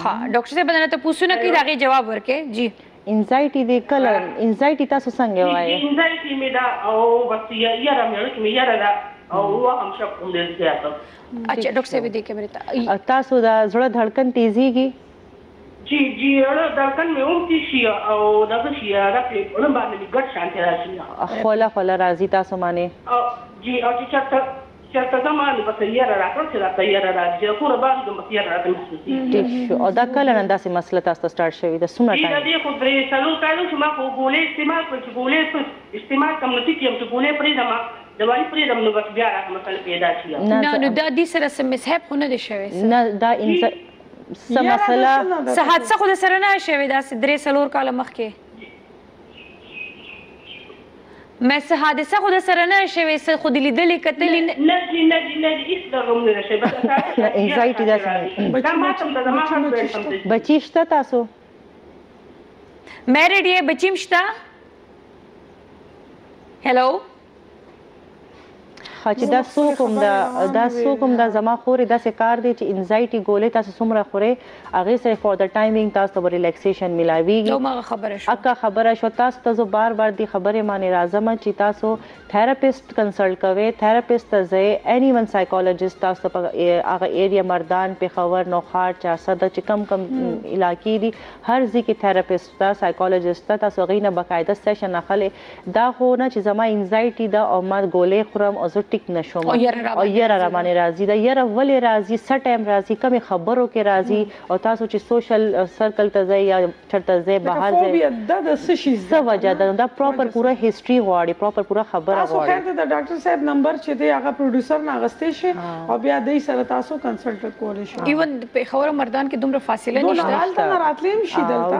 हां डॉक्टर से बदना तो पूछो ना कि आगे जवाब भर के जी एंजाइटी दे कलर एंजाइटी ता संगे वाए एंजाइटी में दा ओ बस ये यार मेरे कि मैं यार दा او هو هم شب हम दे से आता अच्छा डॉक्टर से भी देखे मेरे ता सुदा थोड़ा धड़कन तेजी की जी जी और धड़कन में उमती सी और दगशी यार अपने उन बाद में गट शांति राशि खोला खोला राजी ता सुमाने जी और چاته زمان بس یاره راکړ چې دا تیاره راځي خو ربان د مسیر راځي او دا کله نن داسې مسله تاسو سٹارټ شوی د سونه ټایم دا دی خو پرې چلو کالو چې ما خو ګولې استعمال کوم چې ګولې په استعمال کوم نو چې یم ګولې پرې دما دوايي پرې دم نو بس بیا مسله پیدا شي نه نو دا دې سره سم مصحب نه دی شوی نه دا مسله صحت څخه د سره نه شوی دا درې سلور کال مخکې مس حادثه خود سره نه شوي سره خود لیدلې کتلې نه نه نه هیڅ درم نه شي بس انزایټي دا څه بچی شته تاسو میرډ یې بچیم شته هلو چې دا سوکم دا سوکم دا زما خوري دا څه کار دی چې انزایټي ګولې تاسو سمره خوري هغه سره فور د ټایمینګ تاسو ته ریلیکسیشن ملاويږي نو ما خبره شو اکه خبره شو تاسو ته بار بار دی خبره مانی راځم چې تاسو تھراپیست کنسلټ کوئ تھراپیست زه اني ون سایکالوجیست تاسو په هغه ایریا مردان په خبر نو خار چا صد چې کم علاقې دي هر ځکه تھراپیست تا سایکالوجیست تاسو غوینه بقاعده سیشن اخلي دا خو نه چې زما انزایټي دا او ما ګولې خورم او ټیک نشوم او یره را باندې راضی دا یره ولې راضی څه ټایم راضی کمې خبرو کې راضی او تاسو چې سوشل سرکل ته ځای یا چرته ځای بهر ځای دا د څه شي زواجه دا پراپر پورا هیستوري غواړي پراپر پورا خبره غواړي تاسو خیر د ډاکټر صاحب نمبر چې دی هغه پروډوسر نه غستې شي او بیا دې سره تاسو کنسلټ کولای شئ ایون په خبره مردان کې دومره فاصله نشته دلته راتلیم شي دلته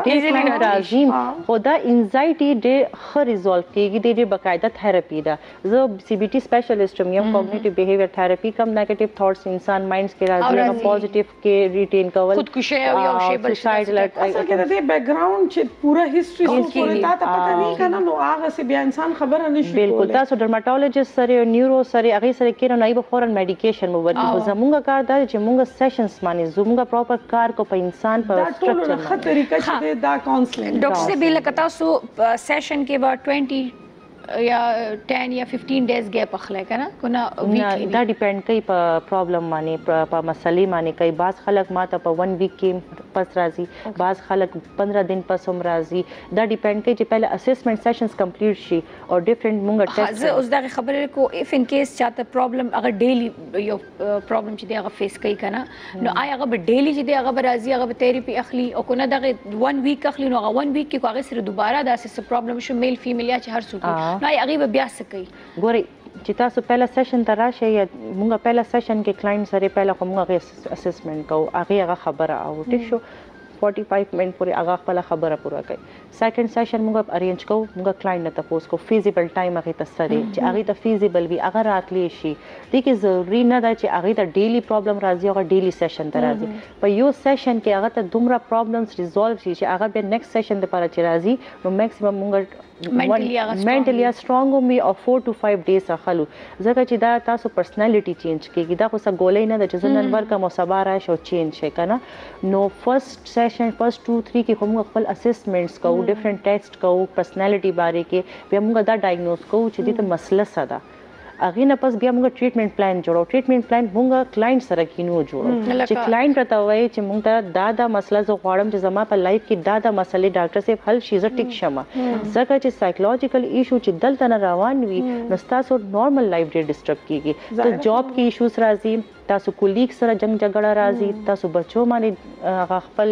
راجیم خدا انزایټي دې خ ریزولف کېږي دې بقاعده تھراپی دا زه سی بي ټي سپیشلیست cognitive behavior therapy कम negative thoughts इंसान minds के राजी और positive के retain कवल खुदकुशी और suicide like ऐसा कहते थे background चीज पूरा history उसको लेता तो पता नहीं करना लो आगे से भी इंसान खबर नहीं शुरू बिल्कुल तासो dermatologist सरे और neuro सरे अगले सरे केरो नई बफोरन medication मुवर भी हो जमुंगा कार दार जमुंगा sessions माने जमुंगा proper कार को पे इंसान पर structure में तरीका चीज़ दा counseling डॉक्टर से भी लगता सो session के बाद 20 या 10 या 15 डेज गैप اخلای کنه کنه دا ډیپند کوي په پرابلم باندې په مسلې باندې کوي بعض خلک ماته په 1 ویک کې پس راځي بعض خلک 15 دن پس هم راځي دا ډیپند کوي چې پہله اسسمنت سیشنز کمپلیټ شي او ډیفرنٹ مونږه ټیسټ زه اوس دا خبره کو اف ان کیس چاته پرابلم اگر ډیلی یو پرابلم چې دا فیس کوي کنه نو آی هغه ډیلی چې دا هغه راځي هغه تھراپی اخلي او کنه دا 1 ویک اخلي نو هغه 1 ویک کې هغه سره دوباره دا سس پرابلم شو میل فیمیل یا هر څوک نو هغه بیا څه کوي ګوري چې تاسو پهلا سیشن ته راشه یا مونږه پهلا سیشن کې کلاینټ سره پهلا مونږه اسسمنت کوو هغه خبره او ټیک شو 45 منټ پورې هغه خپل خبره پوره کوي سیکنډ سیشن مونږه ارینج کوو مونږه کلاینټ نه تاسو کو فیزیبل ټایم هغه ته سره چې هغه ته فیزیبل وي هغه راتلی شي دې کې ضروری نه ده چې هغه ته ډیلی پرابلم راځي او ډیلی سیشن ته راځي په یو سیشن کې هغه ته دومره پرابلمز ریزولف شي چې هغه به نیکسټ سیشن ته پاره راځي نو میکسیمم مونږه mentally strong وي او 4 to 5 days اخلو ځکه چې دا تاسو پرسنالټي چینج کیږي دا خو څه ګولې نه د چزنن ورکه مو صبره شو چینج شي کنه نو فرست سیشن فرست 2 3 کې کوم خپل اسسمنټس کوو ډیفرنٹ ټیسټ کوو پرسنالټي باره کې به موږ دا ډایګنوز کوو چې دې ته مسله څه ده अगे न पस बिया मुंगा ट्रीटमेंट प्लान जोड़ो, ट्रीटमेंट प्लान मुंगा क्लाइंट सर किनो जोड़ो जे क्लाइंट रता होए जे मुंगा दादा मसला जो वाडम जे जमा पर लाइफ की दादा मसले डॉक्टर से हल शीज टिक शमा सका जे साइकोलॉजिकल इशू जे दल तना रवान वी नस्ता सो नॉर्मल लाइफ डे डिस्टर्ब कीगी तो जॉब की इश्यूज राजी तासु कोलीग सरा जंग झगड़ा राजी तासु बच्चों माने खपल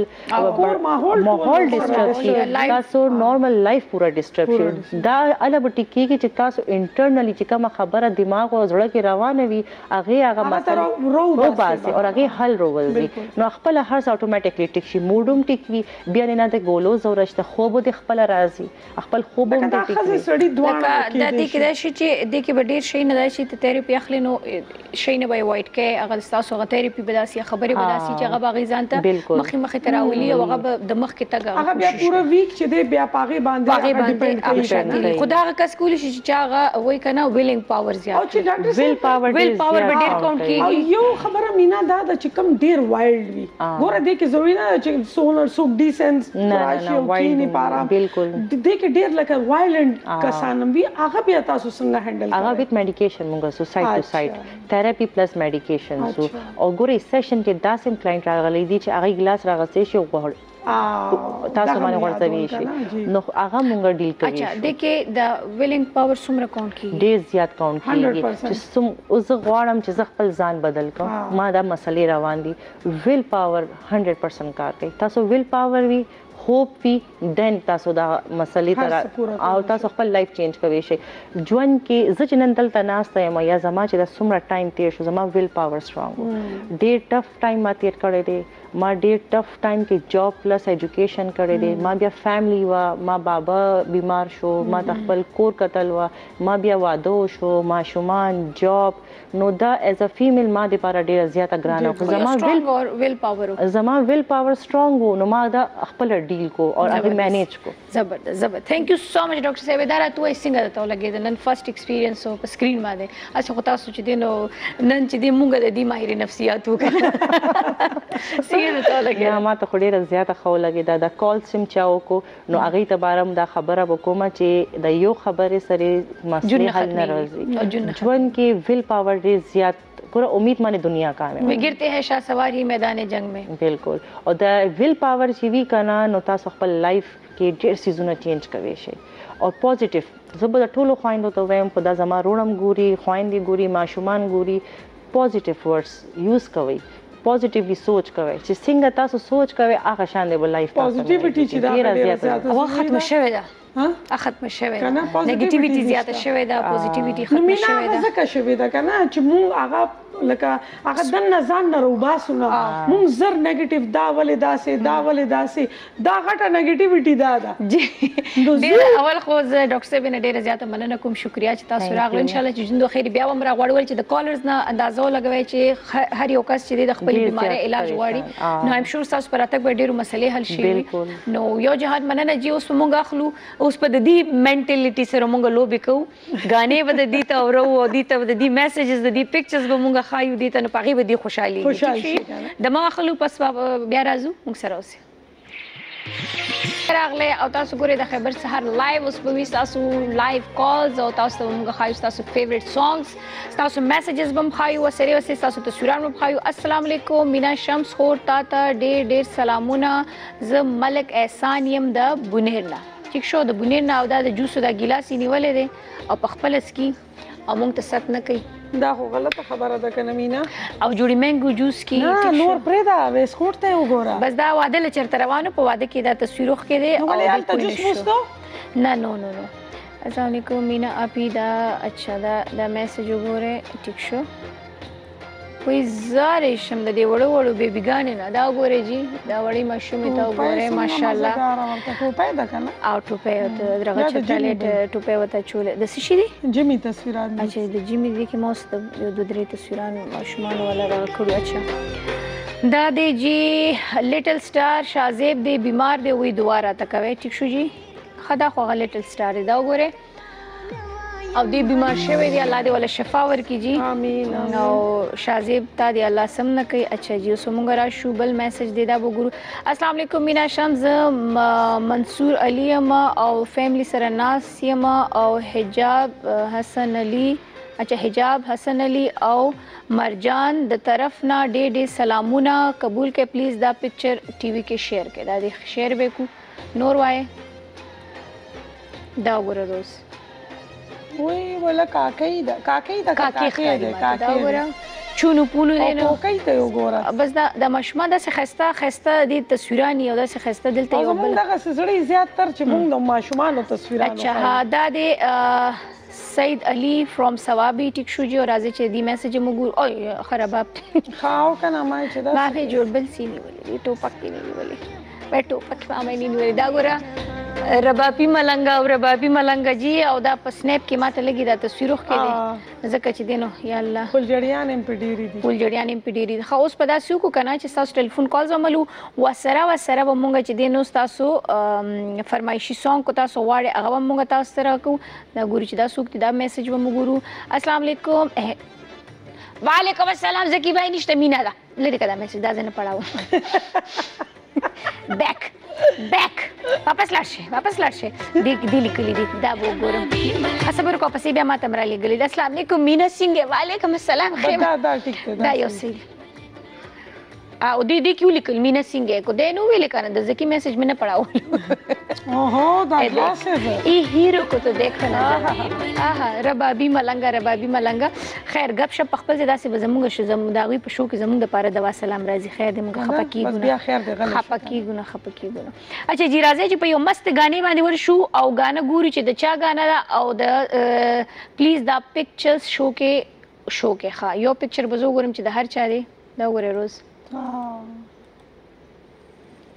माहौल डिस्टर्ब थी तासु नॉर्मल लाइफ पूरा डिस्टर्ब थी दा अलग टिकी की तासु इंटरनली चिका मा खबर दिमाग और जड़ा के रवाने भी आगे आगा मसला रो बासे और आगे हल रोवल भी न खपल हर से ऑटोमेटिकली टिक शी मूडम टिक भी बियाने ना ते गोलो जोरश त खूब दे खपल राजी खपल खूब दे टिक दा सड़ी दुआ दादी किदा शी देखि बडीर शै न दाशी थेरेपी अखलिनो शै न बाय वाइट के غل تاسو غتری په بداسي خبرې بداسي چې غبا غزانته مخې تراولي او غبا د مخ کې تاګه هغه بیا پوره ویک چې د بیا پاغه باندې خدای کس کول شي چې هغه وای کنه ویلینګ پاور زیات او چې ډاکټر ویل پاور به ډیر کم کیږي یو خبره مینا دا چې کم ډیر وایلډ وی ګوره دې کې ضروري نه چې سولر سوب ډیسنس راشي کینی پارا بالکل دې کې ډیر لکه وایلډ کسانم وی هغه بیا تاسو څنګه هندل هغه ویت میډیکیشن مونږه سو سایډ ټو سایډ تھراپی پلس میډیکیشن او ګورې سیشن کې داسې کلاینټ راغلی دی چې هغه ګلاس راغسته شي وغوړ تاسو باندې ورځوي شي نو هغه مونږه ډیل کوي اچھا د کې د ویلینګ پاور سمره کاونټ کیږي ډیر زیات کاونټ کیږي چې سم اوس غواړم چې خپل ځان بدل کړم ما دا مسلې روان دي ویل پاور 100% کار کوي تاسو ویل پاور وی होप भी देन तासो दा मसले तरह आओ तासो खपल लाइफ चेंज कवे शे जवन के जचनंतल तनास्ते मया जमा चदा सुमरा टाइम तेर शो जमा विल पावर स्ट्रांग डे टफ टाइम मा तेर करे दे मा डे टफ टाइम के जॉब प्लस एजुकेशन करे दे मा बिया फैमिली वा मा बाबा बीमार शो मा तखपल कोर कतल वा मा बिया वादो शो मा शुमान जॉब नो दा एज अ फीमेल मा दे पारा डे ज्यादा ग्राना जमा विल पावर स्ट्रांग हो नो मा दा खपल डील को और अभी मैनेज को जबरदस्त thank you so much doctor साहब दारा तो सिंगर तो लगे नन फर्स्ट एक्सपीरियंस हो स्क्रीन मादे अच्छा होता सोच दे नो नन च दे मुंगा दे माहिर नफसियात हो सिंगर तो लगे हम तो थोड़ी ज्यादा खो लगे दादा कॉल सिम चाओ को नो आगे तबारम दा खबर अब कोमा चे द यो खबर सरे मसले हल न रोजी जुन के विल पावर रे ज्यादा पूरा उम्मीद माने दुनिया का है गिरते हैं शाह सवारी मैदान जंग में बिल्कुल और द विल पावर जीवी कना नोता सखपल लाइफ के डेढ़ सीजन चेंज कवे शे और पॉजिटिव जब ठोलो ख्वाइंदो तो वेम खुदा जमा रोणम गुरी ख्वाइंदी गुरी माशुमान गुरी पॉजिटिव वर्ड्स यूज कवई पॉजिटिवली सोच कवे जे सिंगा तासो सोच कवे आखा शान दे लाइफ पॉजिटिविटी ची दा वो खत्म शवेदा ها اخذت مشوي نيجاتيفيتي زياده شوي دا پوزيټيويتي ختم شوي دا زکه شوي دا کنه چې مون هغه لکه هغه د نزان نه روباسونه مون زر نيگیټیو دا ولې داسې دا غټه نيگیټیويټي دا جی اول خو ډاکټر صاحب نه ډیره زیاته مننه کوم شکریا چې تاسو راغلئ ان شاء الله چې ژوند خیر بیا ومره غوړول چې د کالرز نه اندازو لګوي چې هر یو کس چې د خپل بیماری علاج غواړي نو ایم شور تاسو پراتک به ډیرو مسلې حل شي نو یو جهاد مننه جی اوس مونږ اخلو اوس په د دې منټیلیټي سره مونږ لو بکو غانې ود دې ته اورو او دې ته ود دې میسجز د دې پکچرز به مونږ خایو دې ته نه پغي به دې خوشحالي د ما خلو پس بیا راځو مونږ سره اوسه راغله او تاسو ګورئ د خبر سحر لایو اوس په تاسو لایو کالز او تاسو مونږ خایو تاسو فیورټ سانګز تاسو میسجز به مونږ خایو سره اوسه تاسو تصویرونه مونږ خایو السلام علیکم مینا شمس خور تا ته ډېر سلامونه ز ملک احسان يم د بونیرنا چې شو د بونیر نه او د جوسو د ګلاس نیولې ده او په خپل اسکی او مونږ ته ست نه کوي دا خو غلطه خبره ده کنه مینا او جوړی مینګو جوس کی نور پرې دا وسکوټ ته وګوره بس دا واده ل چرته روانو په واده کې دا تصویر وخ کې ده او د جوس موستو نه نو نو السلام علیکم مینا اپی دا اچھا دا میسج وګوره ټیک شو کوئی زاره شم د دې وړو بیبي ګان نه دا وګوره جی دا وړي مشومه ته وګوره ماشاالله ټوپې ده کنه او ټوپې درغه چټلې ټوپې وته چول د سشي دي جمی تصویرات اچھا د جمی دي کې موست یو دوه درې تصویرانو ماشومان ولا راکړو اچھا دا دی جی لټل سٹار شازیب دی بیمار دی وې دواره تکوي ټیک شو جی خدا خو لټل سٹار دا وګوره او دې بیمار شوی دی الله دې ولا شفا ورکړي امين او شازیب ته دې الله سم نه کوي اچھا جی سومونګ را شو بل میسج دیدا وګورو السلام علیکم مینا شمس منصور علی ما او فیملی سره ناس یما او حجاب حسن علی अच्छा हिजाब हसन अली और मरजान द तरफ ना डे डे सलामुना कबूल के प्लीज़ दा पिक्चर टीवी के शेयर के दा दे शेयर बेकू नोर वाए दा गोरा रोज वही बोला काकई दा काकई दा काकई दा गोरा चुनु पुलु देनो काकई दा गोरा बस दा दा मशमा दा से खस्ता खस्ता दी तस्वीरानी दा से खस्ता दिल ते बल दा ससड़ी ज्यादातर च मुंग दा मशमान तस्वीरान अच्छा हा दा दे Said Ali from Sawabi Tikshuji or Aziche the message Mugur oh Harabab. How can I manage that? Mahe Jorbel Sini Voli, Topaki Voli. But Topak Mamani Voli Dagora Rabapi Malanga Ji, Auda Pasnep Kimatalegi that the Suruh Kele Zakachidino Yalla. Puljarian Impediri. Puljarian Impediri. House Padasuku Kanachi Sas telephone calls Amalu Wasara Wasara Munga Chideno Stasu Farmaishi Song Kotas Oware Agamunga Tastaraku, the Guruchida Suk. Da message vom guru assalam alaikum waalaikum assalam zaki bhai nishta meena da lede kada message da zane padao back wapas lashe dili kali dik da bo guru asabar ko pasi be ma tamra le gali assalam alaikum meena singh waalaikum assalam da tik da yosi a odi kyu likul meena singh ko de nu vele kana da zaki message me na padao ओहो ये हीरो को तो देखना हाँ रबाबी मलंगा खैर गपशप पखपल ज़्यादा से बजमूंगा शुजम दावी पशु के जमूंगा पारा दवा सलाम राजी खैर दे मुंगा खपकी गुना अच्छा जी राजे जी पे यो मस्त गाने वाले वो शू आउ गाना गुरी चे द चा गाना दा आउ द प्लीज दा पिक्चर्स शो के हाँ यो पिक्चर बजो गुरम चे द हर चारे दा गुरे रोज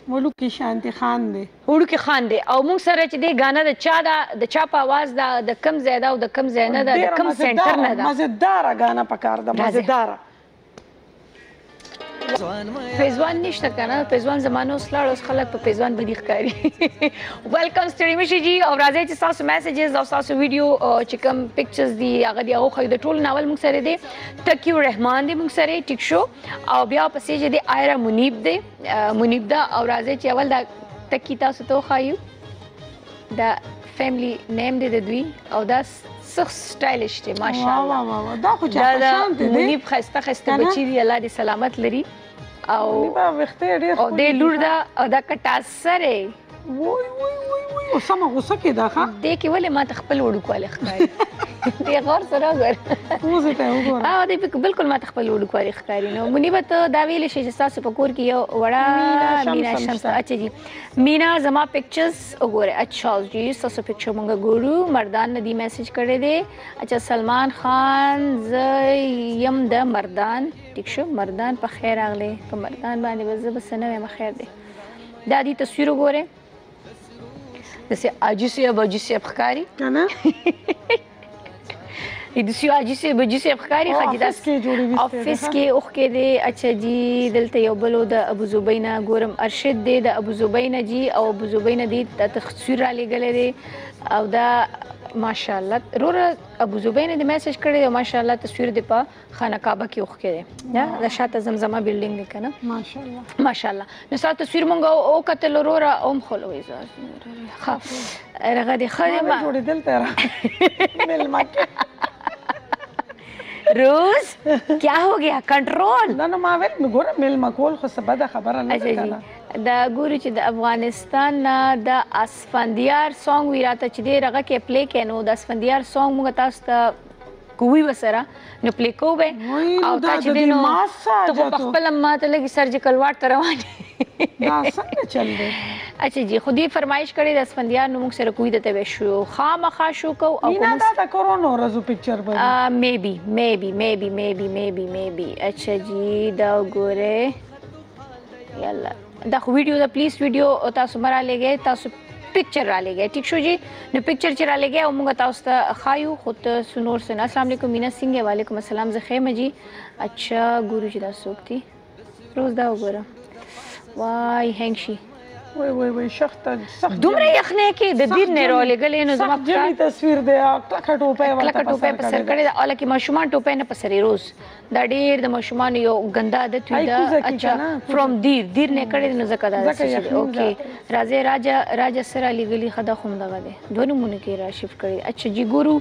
ولو کې شانتي خان دي ولو کې خان دي او موږ سره چې دی غانه د چا د چا په आवाज د کم زیاده او د کم زینه د کم سنټر نه ده مزیدار غانه پکار ده مزیدار فیزوان نشته کنه فیزوان زمانه وسلاړ اوس خلک په فیزوان بدی ښکاری ویلکم ستریم شي جی او راځي چې تاسو میسجز او تاسو ویډیو چې کم پکچرز دی هغه دی خو د ټول ناول موږ سره دی تکیو رحمان دی موږ سره ټیک شو او بیا پسې چې دی آیرا منیب دی منیب دا او راځي چې اول دا تکی تاسو ته خایو دا فیملی نیم دی د دوی او دا سخت سټایلش دی ماشاالله واو دا خو جذاب دی منیب خسته بچی دی الله دې سلامت لري او دې لور دا او دا کټاس سره وای اوسمه غوسه کې دا ښه دې کې ولې ما تخپل وړو کول ښکاری دې غور سره غور وزه ته وګور او دې بالکل ما تخپل وړو کول ښکاری نو منیب ته دا ویل شي چې تاسو په کور کې یو وړه مینا شمس اچھا جی مینا زما پکچرز وګوره اچھا جی تاسو پکچر مونږه ګورو مردان ندی میسج کړی دی اچھا سلمان خان زیم د مردان ٹھیک شو مردان په خیر اغلی په مردان باندې بس نه مې خیر دی دا دې تصویر وګوره Deci ajuse abkhari kana Edisi ajuse abkhari khadidas ke jodi bhi office ke ukhke de acha ji dilte yo bolo da Abu Zubayna goram Arshid de da Abu Zubayna ji aw Abu Zubayna de takhsir ali gale de aw da ماشاءالله رور ابو زبین دې میسج کړی او ماشاءالله تصویر دې په خانه کعبه کې وخ کړی دا د شاته زمزمه بلډینګ دی کنه ماشاءالله نو ستا تصویر مونږ او کتل رور او مخلوې زه هغه دې خدمه جوړې دلته را ملمک روز کیا هو گیا کنټرول نو ما ویل ګور ملمک ول خو سبا د خبره نه کړه دا ګوري چې د افغانستان نه د اسفندیار سونګ وی راته چې دی رغه کې پلی کینو د اسفندیار سونګ موږ تاسو ته کوی وسره نو پلی کوبه او دا چې دی نو ته په خپل ماته لګي سرجیکل واټ ته روان دا څنګه چل دی اچھا جی خودی فرمایش کړی د اسفندیار نو موږ سره کوی د ته شو خامخا شو کو او کوم دا د کورونو رزو پکچر به می بی اچھا جی دا ګوره یالا دا خو ویډیو دا پلیز ویډیو تاسو مرا لګی تاسو پکچر را لګی ٹھیک شو جی نو پکچر چې را لګی او موږ تاسو ته خایو خود سنور سن السلام علیکم مینا سنگه وعلیکم السلام زه خیمه جی اچھا ګورو جی دا سوکتی روز دا وګوره وای هنګ شي وای شخت دومره یخنه کې د دیر نه را لګلې نو زما په تصویر دی ټکټو په سر کړی دا الکه ما شومان ټوپې نه پسرې روز دا ډیر د مشمان یو ګنده عادت وي دا اچھا فرام دیر نه کړي نو زکه دا اوکې راځي راجا سره لګلی خدا خوم دغه دی دوه نمونه کې را شفت کړي اچھا جی ګورو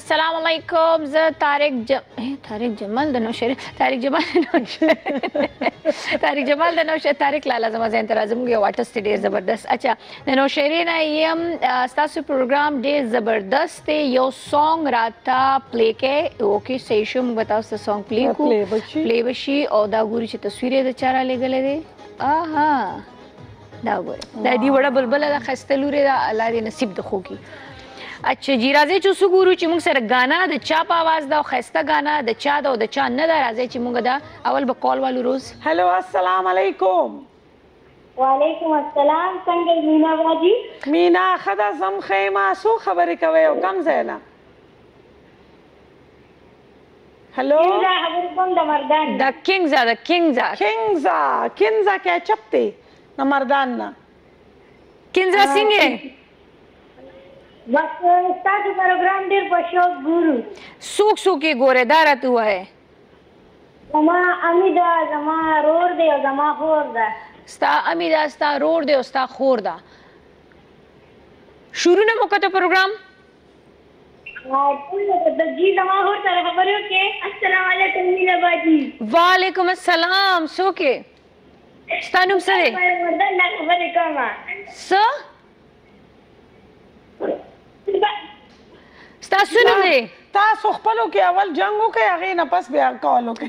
السلام علیکم ز طارق جمال د نوشری طارق جمال د نوشری طارق لالا زما زین تر اعظم یو واټس ډیر زبردست اچھا د نوشری نه یم تاسو پروګرام ډیر زبردست یو سونګ راته پلی کې اوکې سیشم بتاو سونګ پلی پلی بشی او دا ګوري چې تصویرې د چاره لګلې دي اها دا ګوري دا دی وړه بلبله د خسته لوري د الله دې نصیب د خوږي اچھا جی راځي چې څو ګورو چې موږ سره غانا د چا په आवाज دا خسته غانا د چا دا د چا نه دا راځي چې موږ دا اول به کال والو روز هلو السلام علیکم وعلیکم السلام څنګه مینا واجی مینا خدا زم خیمه سو خبرې کوي او کم زینا Hello. The Kingza, the Kingza. Kingza, Kingza kya chapte? Na mardan na. Kingza singe. Bas start program der Pashto guru. Suk ke gore darat hua hai. Zama amida zama roor de zama khorda. Sta amida sta roor de sta khorda. Shuru na mukata program. वालेकुम अस्सलाम सो के स्थानुम सरे सो स्थासुनुम रे तासु खपलो के अवल जंगो के आगे न पस बे कॉलो के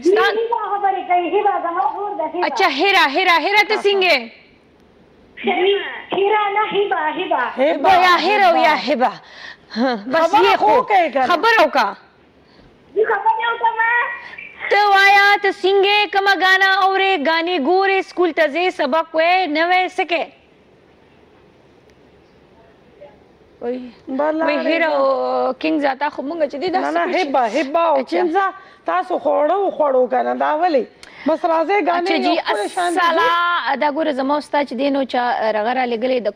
अच्छा हेरा हेरा हेरा ते सिंगे हेरा ना हिबा हिबा हिबा या हेरा या हिबा बस ये खबरों का तो आया तो सिंगे कमा गाना और गाने गोरे स्कूल तजे सबक वे नवे सके वही हेरा किंग जाता खुमंगा चदी दस ना हिबा हिबा किंग जा तासो खोड़ो खोड़ो का ना दावली بس راځي غانې یو څه شان سلام دا ګور زموستا چې دینو چا رغره لګلې د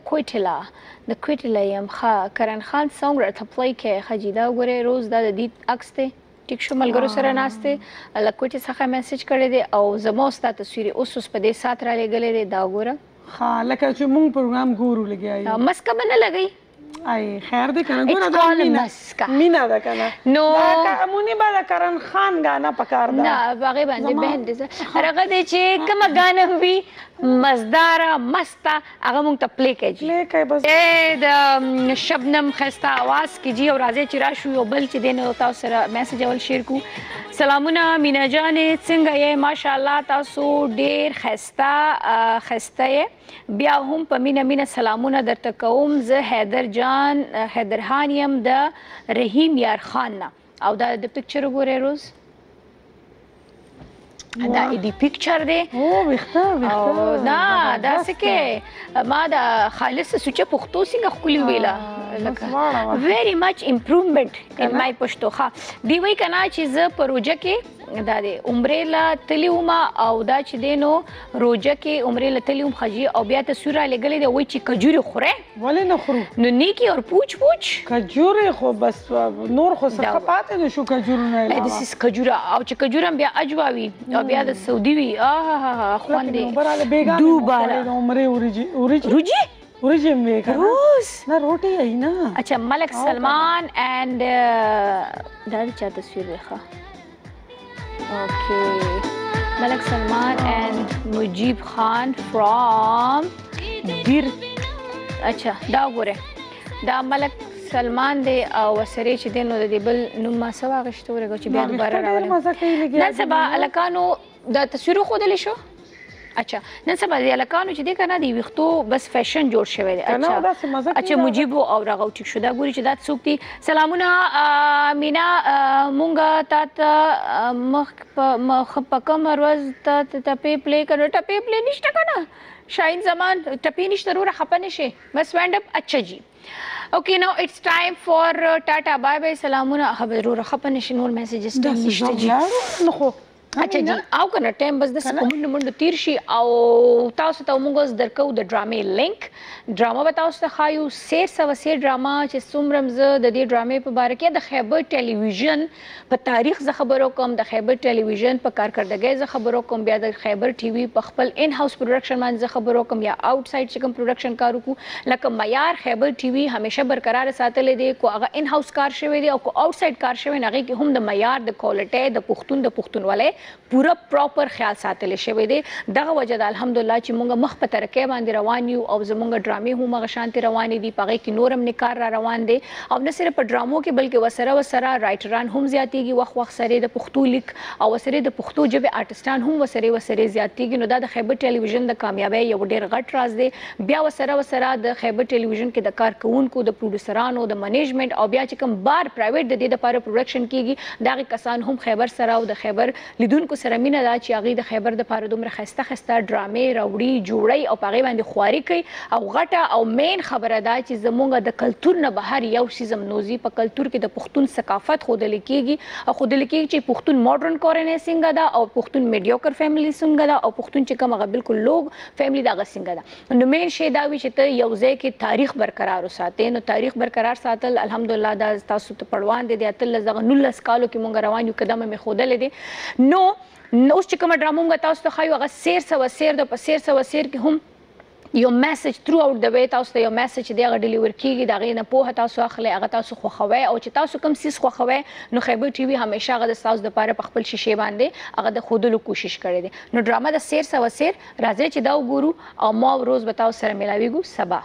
کوټلا يم خا کرن خان څنګه ته پلی کې خجیدا ګورې روز د دې عکس ته ټیک شو ملګرو سره ناشته الله کوټي څخه میسج کړی دی او زموستا تصویر اوس په دې سات را لګلې دی دا ګوره خا لکه چې مونږ پروګرام ګورو لګیایو مسکه باندې لګی Ai, chiar de când nu da mina da cana. No. Da muni ba da Karan Khan gana pakar da. Na, baghe bande behde za. Raga de che kama gana bhi mazdara masta aga mung ta play kai ji. Play kai bas. E da Shabnam khasta awaz ki ji aur raze chira shu yo bal che den hota usara message aval share ku. Salamuna Mina jane singa ye mashallah ta so der khasta ye. بیا هم په مینه سلامونه درته کوم زه حیدر جان حیدر خان یم د رحیم یار خان نه او دا د پکچر وګورئ روز دا د پکچر دی او وخته نه دا څه کې ما دا خالص سوچه پښتو څنګه خولي ویلا ویری مچ امپروومنت ان مای پښتو ها دی وی کنا چې ز پروژه کې دا د عمرې له تلیوما او دا چې دینو روزه کې عمرې له تلیوم خجی او بیا ته سوره لګلې دی وای چې کجوري خوره ولې نه خورو نو نیکی اور پوچ کجوري خو بس نور خو څه پاتې نشو کجوري نه دا د سیس کجوره او چې کجورم بیا اجواوي او بیا د سعودي وی اها خوندې دوباره عمرې ورجی مې کړه روز نه روټي ای نه اچھا ملک سلمان اند دا چا تصویر ښه Okay, Malak Salman and Mujib Khan from Dir. Acha, da gore. Da Malak Salman de aw sare che deno de bel numa sawa gshtoore go che bia dobara raawale. Nan saba alakano da taswiro khode le sho. Acha, nan saba de alakano che de kana di wixto bas fashion jor shwe de. Acha. Acha Mujibo aw ragaw tik sho da gori che da tsukti. Salamuna Mina munga tata مخ په کوم ورځ ته ټپی پلی کړو ټپی پلی نشته کنه شاین زمان ټپی نشته وروره خپه نشي بس وینډ اپ اچھا جی اوکے نو اټس ټایم فور ٹاٹا بای بای سلامونه وروره خپه نشي نور میسجز نشته جی نو خو अच्छा जी او کنه ټیم بس د کومند مند تیر شي او تاسو ته موږ اوس درکو د ډرامې لینک ډراما به تاسو ته خایو سیر سوسې ډراما چې سومرمز د دې ډرامې په باره کې د خیبر ټلویزیون په تاریخ ز خبرو کوم د خیبر ټلویزیون په کارکردګۍ ز خبرو کوم بیا د خیبر ټي وی په خپل ان هاوس پروډکشن باندې ز خبرو کوم یا آوټ سایډ چې کوم پروډکشن کارو کو لکه معیار خیبر ټي وی همیشه برقرار ساتلې دی کو هغه ان هاوس کار شوی دی او کو آوټ سایډ کار شوی نه کې هم د معیار د کوالټي د پښتون د پښتونولۍ پورا پراپر خیال ساتل شوی دی دغه وجه د الحمدلله چې مونږ مخ په ترقۍ باندې روان یو او زمونږ ډرامې هم هغه شانتي روانې دي په هغې کې نور هم نکار را روان دی او نه صرف په ډرامو کې بلکې وسره وسره رایټران هم زیاتېږي وخت وخت سره د پښتو لیک او وسره د پښتو ژبې آرټسټان هم وسره وسره زیاتېږي نو دا د خیبر ټلویزیون د کامیابۍ یو ډېر غټ راز دی بیا وسره وسره د خیبر ټلویزیون کې د کارکوونکو د پروډوسرانو د منیجمنټ او بیا چې کوم بار پرایویټ د دې دپاره پروډکشن کېږي د هغې کسان هم خیبر سره او د خیبر لیدونکو سره مینه دا چې هغوی د خیبر دپاره دومره ښایسته ښایسته ډرامې راوړي جوړوي او په هغې باندې خواري کوي او غټه او مین خبره دا چې زموږ د کلتور نه بهر یو شي زمنوزي په کلتور کې د پښتون ثقافت ښودلی کېږي او ښودلی کېږي چې پښتون ماډرن کورنۍ څنګه ده او پښتون میډیوکر فیملی څنګه ده او پښتون چې کوم هغه بالکل لوګ فیملی د هغه څنګه ده نو مین شی دا وي چې ته یو ځای کې تاریخ برقرار وساتې نو تاریخ برقرار ساتل الحمدلله دا تاسو ته پړوان دی د 19 کالو کې مونږ روان یو قدم مې ښودلی دی نو اوس چې کومه ډرامه موږ تاسو ته ښایو هغه سیر سوسیر د په سیر سوسیر کې هم یو میسج تھرو آؤټ د وی تاسو ته یو میسج دی هغه ډیلیور کېږي د هغې نه پوهه تاسو اخلئ هغه تاسو خوښوئ او چې تاسو کوم څیز خوښوئ نو خیبر ټي وي همیشه هغه د ستاسو دپاره په خپل شیشې باندې هغه د ښودلو کوشش کړی دی نو ډرامه د سیر سوسیر راځئ چې دا وګورو او ما ورځ به تاسو سره میلاویږو سبا.